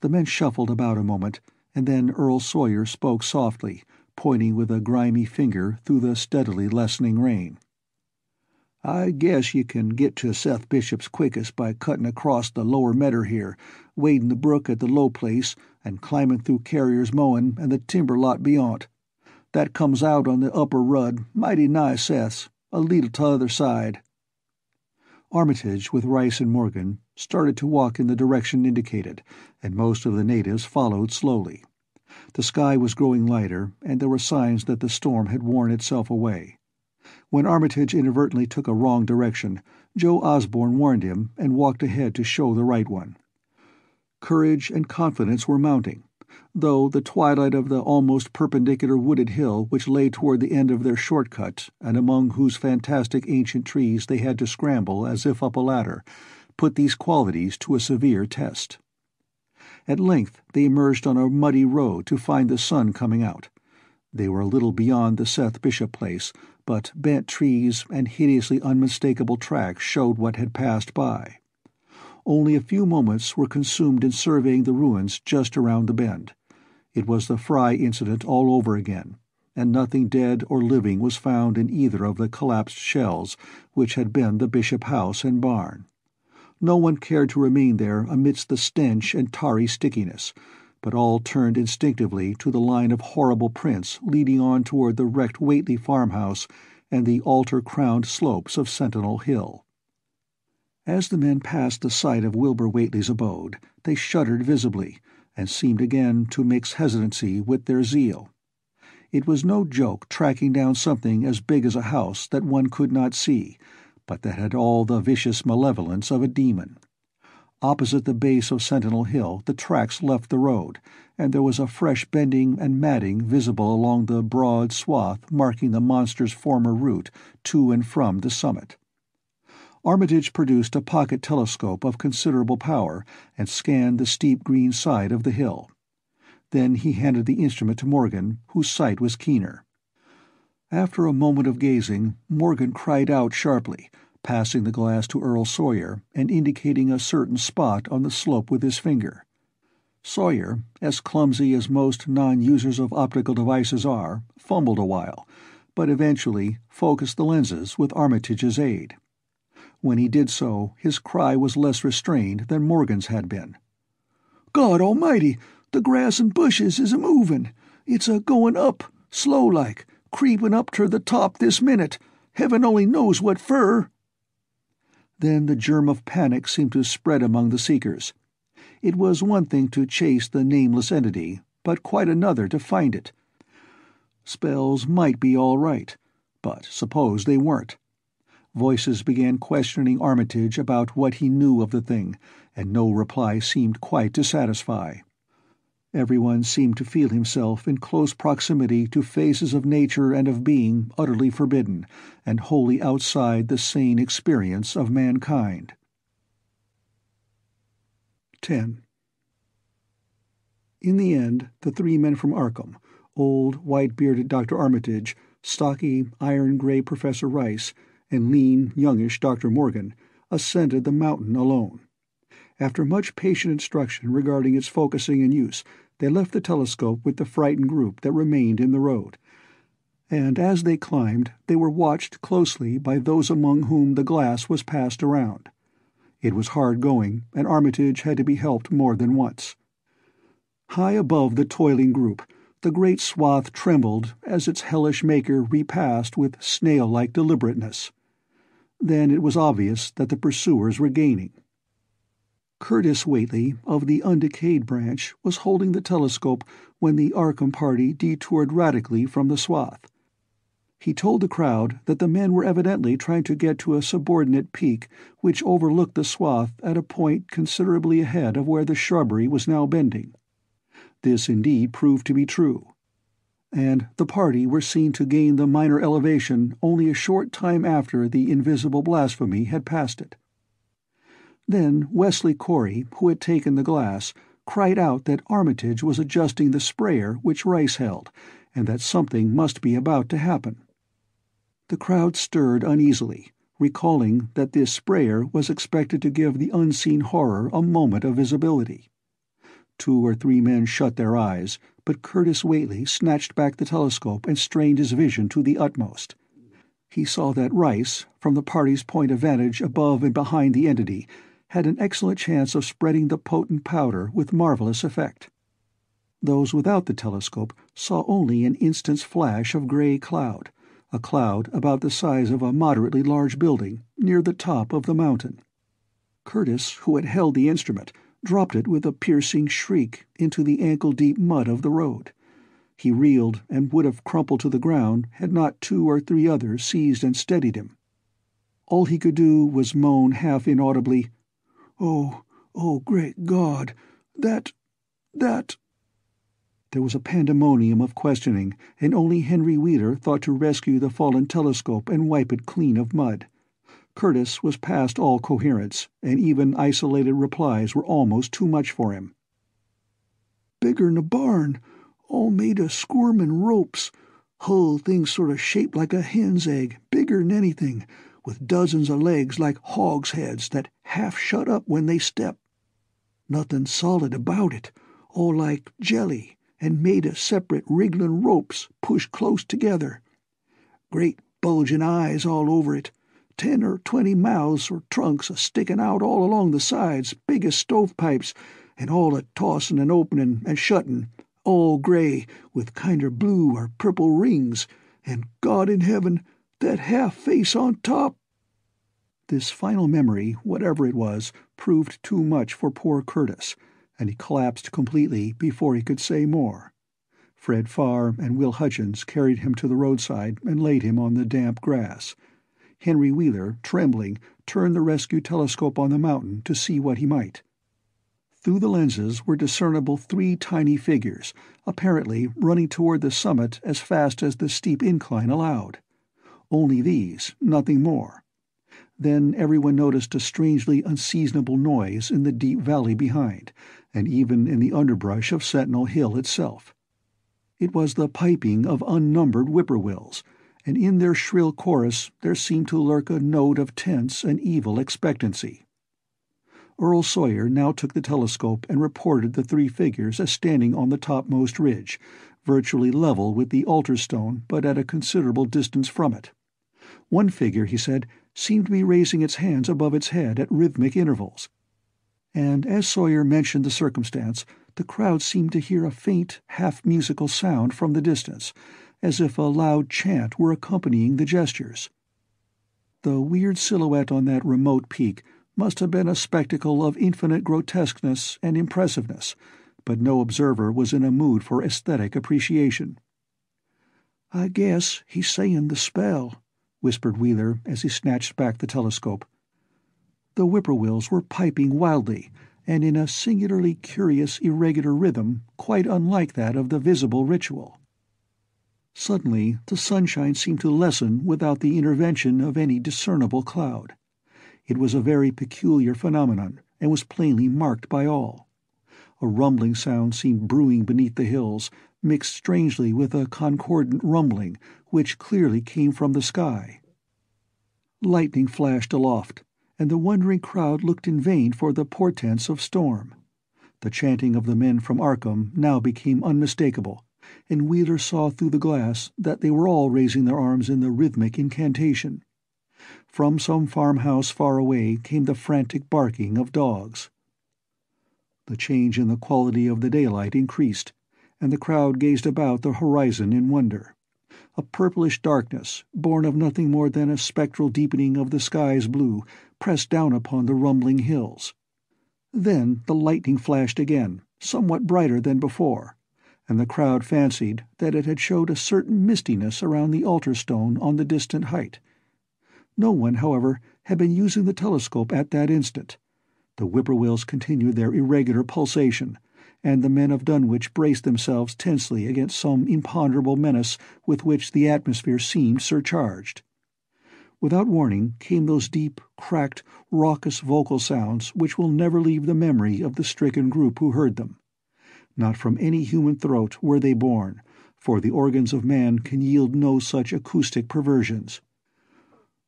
The men shuffled about a moment, and then Earl Sawyer spoke softly, pointing with a grimy finger through the steadily lessening rain. "I guess you can get to Seth Bishop's quickest by cutting across the lower medder here, wading the brook at the low place, and climbing through Carrier's Mowin' and the timber lot beyond. That comes out on the upper Rudd, mighty nigh Seth's, a leetle t'other side." Armitage, with Rice and Morgan, started to walk in the direction indicated, and most of the natives followed slowly. The sky was growing lighter, and there were signs that the storm had worn itself away. When Armitage inadvertently took a wrong direction, Joe Osborne warned him and walked ahead to show the right one. Courage and confidence were mounting, though the twilight of the almost perpendicular wooded hill which lay toward the end of their shortcut, and among whose fantastic ancient trees they had to scramble as if up a ladder, put these qualities to a severe test. At length they emerged on a muddy road to find the sun coming out. They were a little beyond the Seth Bishop place, but bent trees and hideously unmistakable tracks showed what had passed by. Only a few moments were consumed in surveying the ruins just around the bend. It was the Fry incident all over again, and nothing dead or living was found in either of the collapsed shells which had been the Bishop house and barn. No one cared to remain there amidst the stench and tarry stickiness, but all turned instinctively to the line of horrible prints leading on toward the wrecked Whateley farmhouse and the altar-crowned slopes of Sentinel Hill. As the men passed the site of Wilbur Whateley's abode, they shuddered visibly, and seemed again to mix hesitancy with their zeal. It was no joke tracking down something as big as a house that one could not see, but that had all the vicious malevolence of a demon. Opposite the base of Sentinel Hill the tracks left the road, and there was a fresh bending and matting visible along the broad swath marking the monster's former route to and from the summit. Armitage produced a pocket telescope of considerable power and scanned the steep green side of the hill. Then he handed the instrument to Morgan, whose sight was keener. After a moment of gazing, Morgan cried out sharply, passing the glass to Earl Sawyer and indicating a certain spot on the slope with his finger. Sawyer, as clumsy as most non-users of optical devices are, fumbled a while, but eventually focused the lenses with Armitage's aid. When he did so, his cry was less restrained than Morgan's had been. "God almighty! The grass and bushes is a-movin'. It's a-goin' up, slow-like, creepin' up ter the top this minute. Heaven only knows what fur!" Then the germ of panic seemed to spread among the seekers. It was one thing to chase the nameless entity, but quite another to find it. Spells might be all right, but suppose they weren't. Voices began questioning Armitage about what he knew of the thing, and no reply seemed quite to satisfy. Everyone seemed to feel himself in close proximity to phases of nature and of being utterly forbidden and wholly outside the sane experience of mankind. 10. In the end, the three men from Arkham, old, white-bearded Dr. Armitage, stocky, iron-gray Professor Rice, and lean, youngish Dr. Morgan, ascended the mountain alone. After much patient instruction regarding its focusing and use, they left the telescope with the frightened group that remained in the road. And as they climbed, they were watched closely by those among whom the glass was passed around. It was hard going, and Armitage had to be helped more than once. High above the toiling group, the great swath trembled as its hellish maker repassed with snail-like deliberateness. Then it was obvious that the pursuers were gaining. Curtis Whateley, of the Undecayed branch, was holding the telescope when the Arkham party detoured radically from the swath. He told the crowd that the men were evidently trying to get to a subordinate peak which overlooked the swath at a point considerably ahead of where the shrubbery was now bending. This indeed proved to be true, and the party were seen to gain the minor elevation only a short time after the invisible blasphemy had passed it. Then Wesley Corey, who had taken the glass, cried out that Armitage was adjusting the sprayer which Rice held, and that something must be about to happen. The crowd stirred uneasily, recalling that this sprayer was expected to give the unseen horror a moment of visibility. Two or three men shut their eyes, but Curtis Whateley snatched back the telescope and strained his vision to the utmost. He saw that Rice, from the party's point of vantage above and behind the entity, had an excellent chance of spreading the potent powder with marvelous effect. Those without the telescope saw only an instant's flash of gray cloud, a cloud about the size of a moderately large building near the top of the mountain. Curtis, who had held the instrument, dropped it with a piercing shriek into the ankle-deep mud of the road. He reeled and would have crumpled to the ground had not two or three others seized and steadied him. All he could do was moan half inaudibly, "Oh, oh, great God, that—" There was a pandemonium of questioning, and only Henry Wheeler thought to rescue the fallen telescope and wipe it clean of mud. Curtis was past all coherence, and even isolated replies were almost too much for him. "Bigger'n a barn, all made of squirmin' ropes, hull thing sort of shaped like a hen's egg, bigger'n anything, with dozens of legs like hogsheads that half shut up when they step. Nothing solid about it, all like jelly, and made of separate wrigglin' ropes pushed close together. Great bulgin' eyes all over it, 10 or 20 mouths or trunks a-stickin' out all along the sides, big as stovepipes, and all a-tossin' and openin' and shuttin', all gray, with kinder blue or purple rings, and, God in heaven, that half-face on top!" This final memory, whatever it was, proved too much for poor Curtis, and he collapsed completely before he could say more. Fred Farr and Will Hutchins carried him to the roadside and laid him on the damp grass. Henry Wheeler, trembling, turned the rescue telescope on the mountain to see what he might. Through the lenses were discernible three tiny figures, apparently running toward the summit as fast as the steep incline allowed. Only these, nothing more. Then everyone noticed a strangely unseasonable noise in the deep valley behind, and even in the underbrush of Sentinel Hill itself. It was the piping of unnumbered whippoorwills, and in their shrill chorus there seemed to lurk a note of tense and evil expectancy. Earl Sawyer now took the telescope and reported the three figures as standing on the topmost ridge, virtually level with the altar stone but at a considerable distance from it. One figure, he said, seemed to be raising its hands above its head at rhythmic intervals, and as Sawyer mentioned the circumstance, the crowd seemed to hear a faint, half-musical sound from the distance, as if a loud chant were accompanying the gestures. The weird silhouette on that remote peak must have been a spectacle of infinite grotesqueness and impressiveness, but no observer was in a mood for aesthetic appreciation. "I guess he's saying the spell," whispered Wheeler as he snatched back the telescope. The whippoorwills were piping wildly, and in a singularly curious irregular rhythm quite unlike that of the visible ritual. Suddenly the sunshine seemed to lessen without the intervention of any discernible cloud. It was a very peculiar phenomenon, and was plainly marked by all. A rumbling sound seemed brewing beneath the hills, mixed strangely with a concordant rumbling, which clearly came from the sky. Lightning flashed aloft, and the wondering crowd looked in vain for the portents of storm. The chanting of the men from Arkham now became unmistakable, and Wheeler saw through the glass that they were all raising their arms in the rhythmic incantation. From some farmhouse far away came the frantic barking of dogs. The change in the quality of the daylight increased, and the crowd gazed about the horizon in wonder. A purplish darkness, born of nothing more than a spectral deepening of the sky's blue, pressed down upon the rumbling hills. Then the lightning flashed again, somewhat brighter than before, and the crowd fancied that it had showed a certain mistiness around the altar stone on the distant height. No one, however, had been using the telescope at that instant. The whippoorwills continued their irregular pulsation, and the men of Dunwich braced themselves tensely against some imponderable menace with which the atmosphere seemed surcharged. Without warning came those deep, cracked, raucous vocal sounds which will never leave the memory of the stricken group who heard them. Not from any human throat were they born, for the organs of man can yield no such acoustic perversions.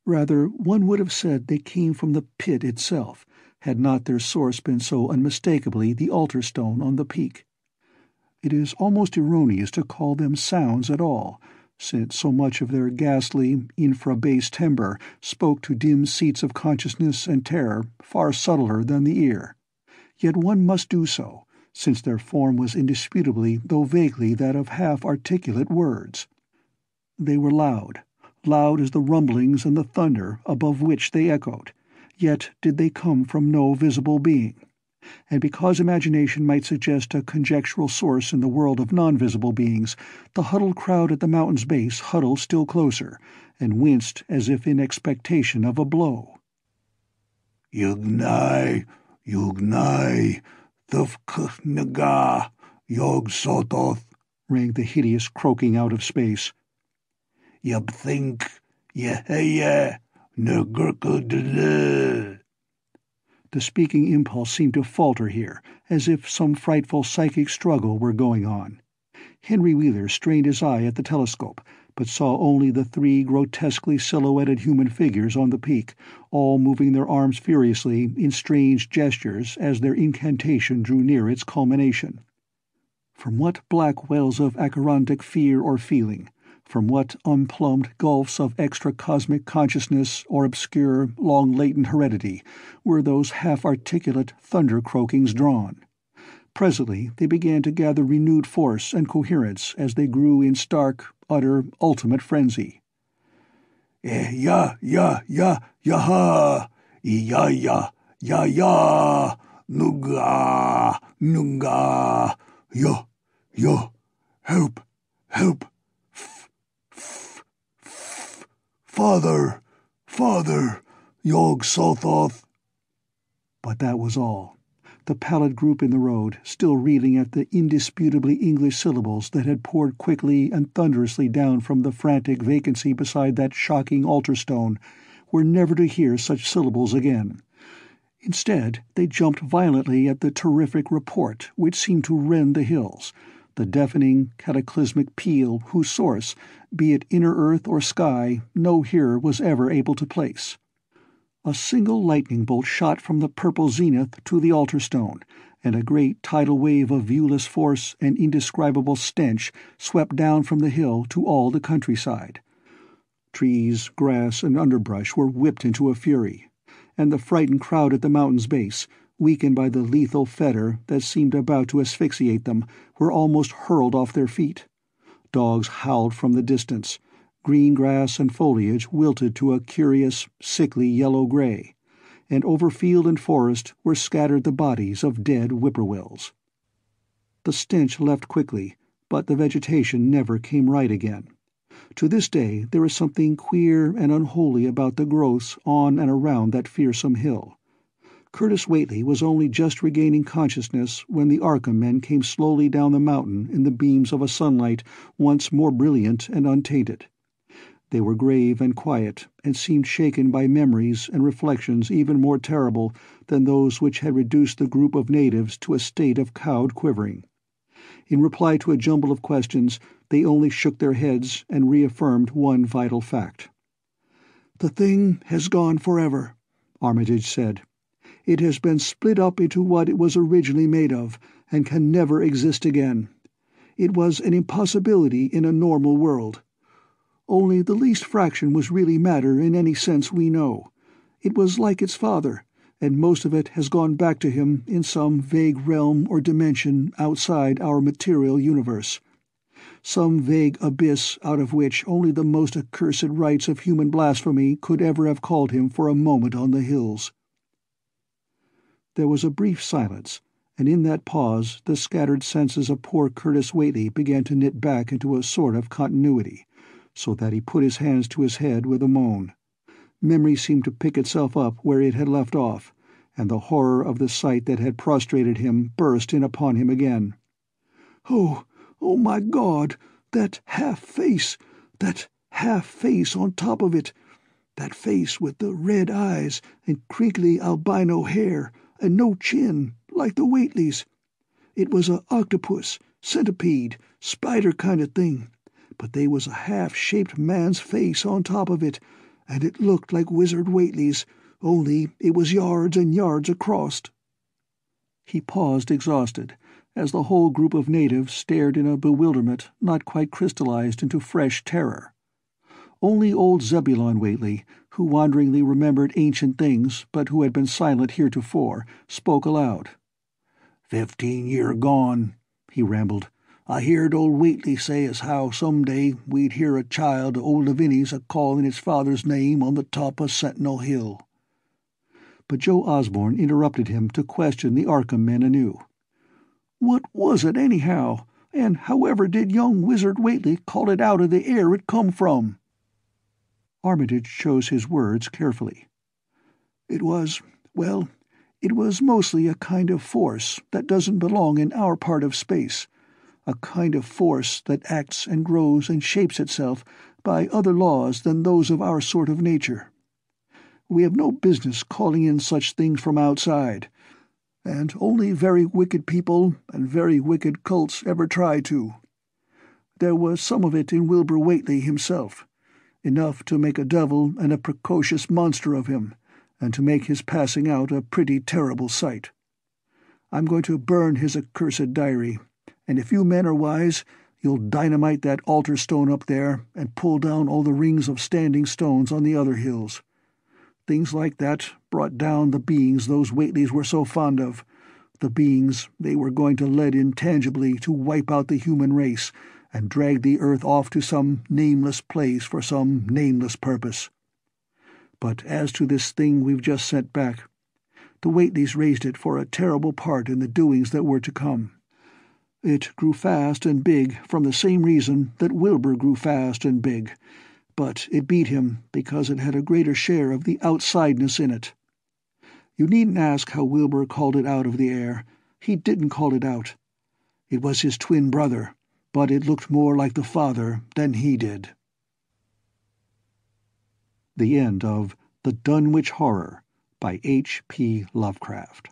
Rather, one would have said they came from the pit itself, had not their source been so unmistakably the altar stone on the peak. It is almost erroneous to call them sounds at all, since so much of their ghastly, infra-bass timbre spoke to dim seats of consciousness and terror far subtler than the ear. Yet one must do so, since their form was indisputably, though vaguely, that of half-articulate words. They were loud, loud as the rumblings and the thunder above which they echoed, yet did they come from no visible being. And because imagination might suggest a conjectural source in the world of non-visible beings, the huddled crowd at the mountain's base huddled still closer, and winced as if in expectation of a blow. "Yugnai, Yugnai, Thufknaga, Yog-Sothoth," rang the hideous croaking out of space. "Yabthink, Yeheya, Nugurkudl." The speaking impulse seemed to falter here, as if some frightful psychic struggle were going on. Henry Wheeler strained his eye at the telescope, but saw only the three grotesquely silhouetted human figures on the peak, all moving their arms furiously in strange gestures as their incantation drew near its culmination. From what black wells of acherontic fear or feeling, from what unplumbed gulfs of extra-cosmic consciousness or obscure, long-latent heredity were those half-articulate thunder-croakings drawn? Presently they began to gather renewed force and coherence as they grew in stark, utter, ultimate frenzy. "Eh-ya-ya-ya-ya-ha! E-ya-ya-ya-ya! Nuga-nuga! Yo-yo! Help! Help! Father! Father! Yog-Sothoth!" But that was all. The pallid group in the road, still reeling at the indisputably English syllables that had poured quickly and thunderously down from the frantic vacancy beside that shocking altar stone, were never to hear such syllables again. Instead, they jumped violently at the terrific report which seemed to rend the hills, the deafening, cataclysmic peal whose source, be it inner earth or sky, no hearer was ever able to place. A single lightning bolt shot from the purple zenith to the altar stone, and a great tidal wave of viewless force and indescribable stench swept down from the hill to all the countryside. Trees, grass, and underbrush were whipped into a fury, and the frightened crowd at the mountain's base, weakened by the lethal fetter that seemed about to asphyxiate them, were almost hurled off their feet. Dogs howled from the distance. Green grass and foliage wilted to a curious, sickly yellow-gray, and over field and forest were scattered the bodies of dead whippoorwills. The stench left quickly, but the vegetation never came right again. To this day there is something queer and unholy about the growths on and around that fearsome hill. Curtis Whateley was only just regaining consciousness when the Arkham men came slowly down the mountain in the beams of a sunlight once more brilliant and untainted. They were grave and quiet, and seemed shaken by memories and reflections even more terrible than those which had reduced the group of natives to a state of cowed quivering. In reply to a jumble of questions, they only shook their heads and reaffirmed one vital fact. "The thing has gone forever," Armitage said. "It has been split up into what it was originally made of, and can never exist again. It was an impossibility in a normal world. Only the least fraction was really matter in any sense we know. It was like its father, and most of it has gone back to him in some vague realm or dimension outside our material universe. Some vague abyss out of which only the most accursed rites of human blasphemy could ever have called him for a moment on the hills." There was a brief silence, and in that pause the scattered senses of poor Curtis Whateley began to knit back into a sort of continuity, so that he put his hands to his head with a moan. Memory seemed to pick itself up where it had left off, and the horror of the sight that had prostrated him burst in upon him again. "'Oh, my God! That half-face! That half-face on top of it! That face with the red eyes and crinkly albino hair, and no chin, like the Whateleys! It was a octopus, centipede, spider kind of thing, but they was a half-shaped man's face on top of it, and it looked like Wizard Whateley's, only it was yards and yards across." He paused exhausted, as the whole group of natives stared in a bewilderment not quite crystallized into fresh terror. Only old Zebulon Whateley, who wanderingly remembered ancient things, but who had been silent heretofore, spoke aloud. "'15 year gone," he rambled. "I heerd old Whateley say as how some day we'd hear a child of old Lavinia's a-callin' its father's name on the top of Sentinel Hill." But Joe Osborne interrupted him to question the Arkham men anew. "What was it, anyhow? And however did young Wizard Whateley call it out of the air it come from?" Armitage chose his words carefully. "It was, well, it was mostly a kind of force that doesn't belong in our part of space. A kind of force that acts and grows and shapes itself by other laws than those of our sort of nature. We have no business calling in such things from outside, and only very wicked people and very wicked cults ever try to. There was some of it in Wilbur Whateley himself, enough to make a devil and a precocious monster of him, and to make his passing out a pretty terrible sight. I'm going to burn his accursed diary, and if you men are wise, you'll dynamite that altar stone up there and pull down all the rings of standing stones on the other hills. Things like that brought down the beings those Whateleys were so fond of, the beings they were going to let in tangibly to wipe out the human race and drag the earth off to some nameless place for some nameless purpose. But as to this thing we've just sent back, the Whateleys raised it for a terrible part in the doings that were to come. It grew fast and big from the same reason that Wilbur grew fast and big, but it beat him because it had a greater share of the outsideness in it. You needn't ask how Wilbur called it out of the air. He didn't call it out. It was his twin brother, but it looked more like the father than he did." The end of The Dunwich Horror by H. P. Lovecraft.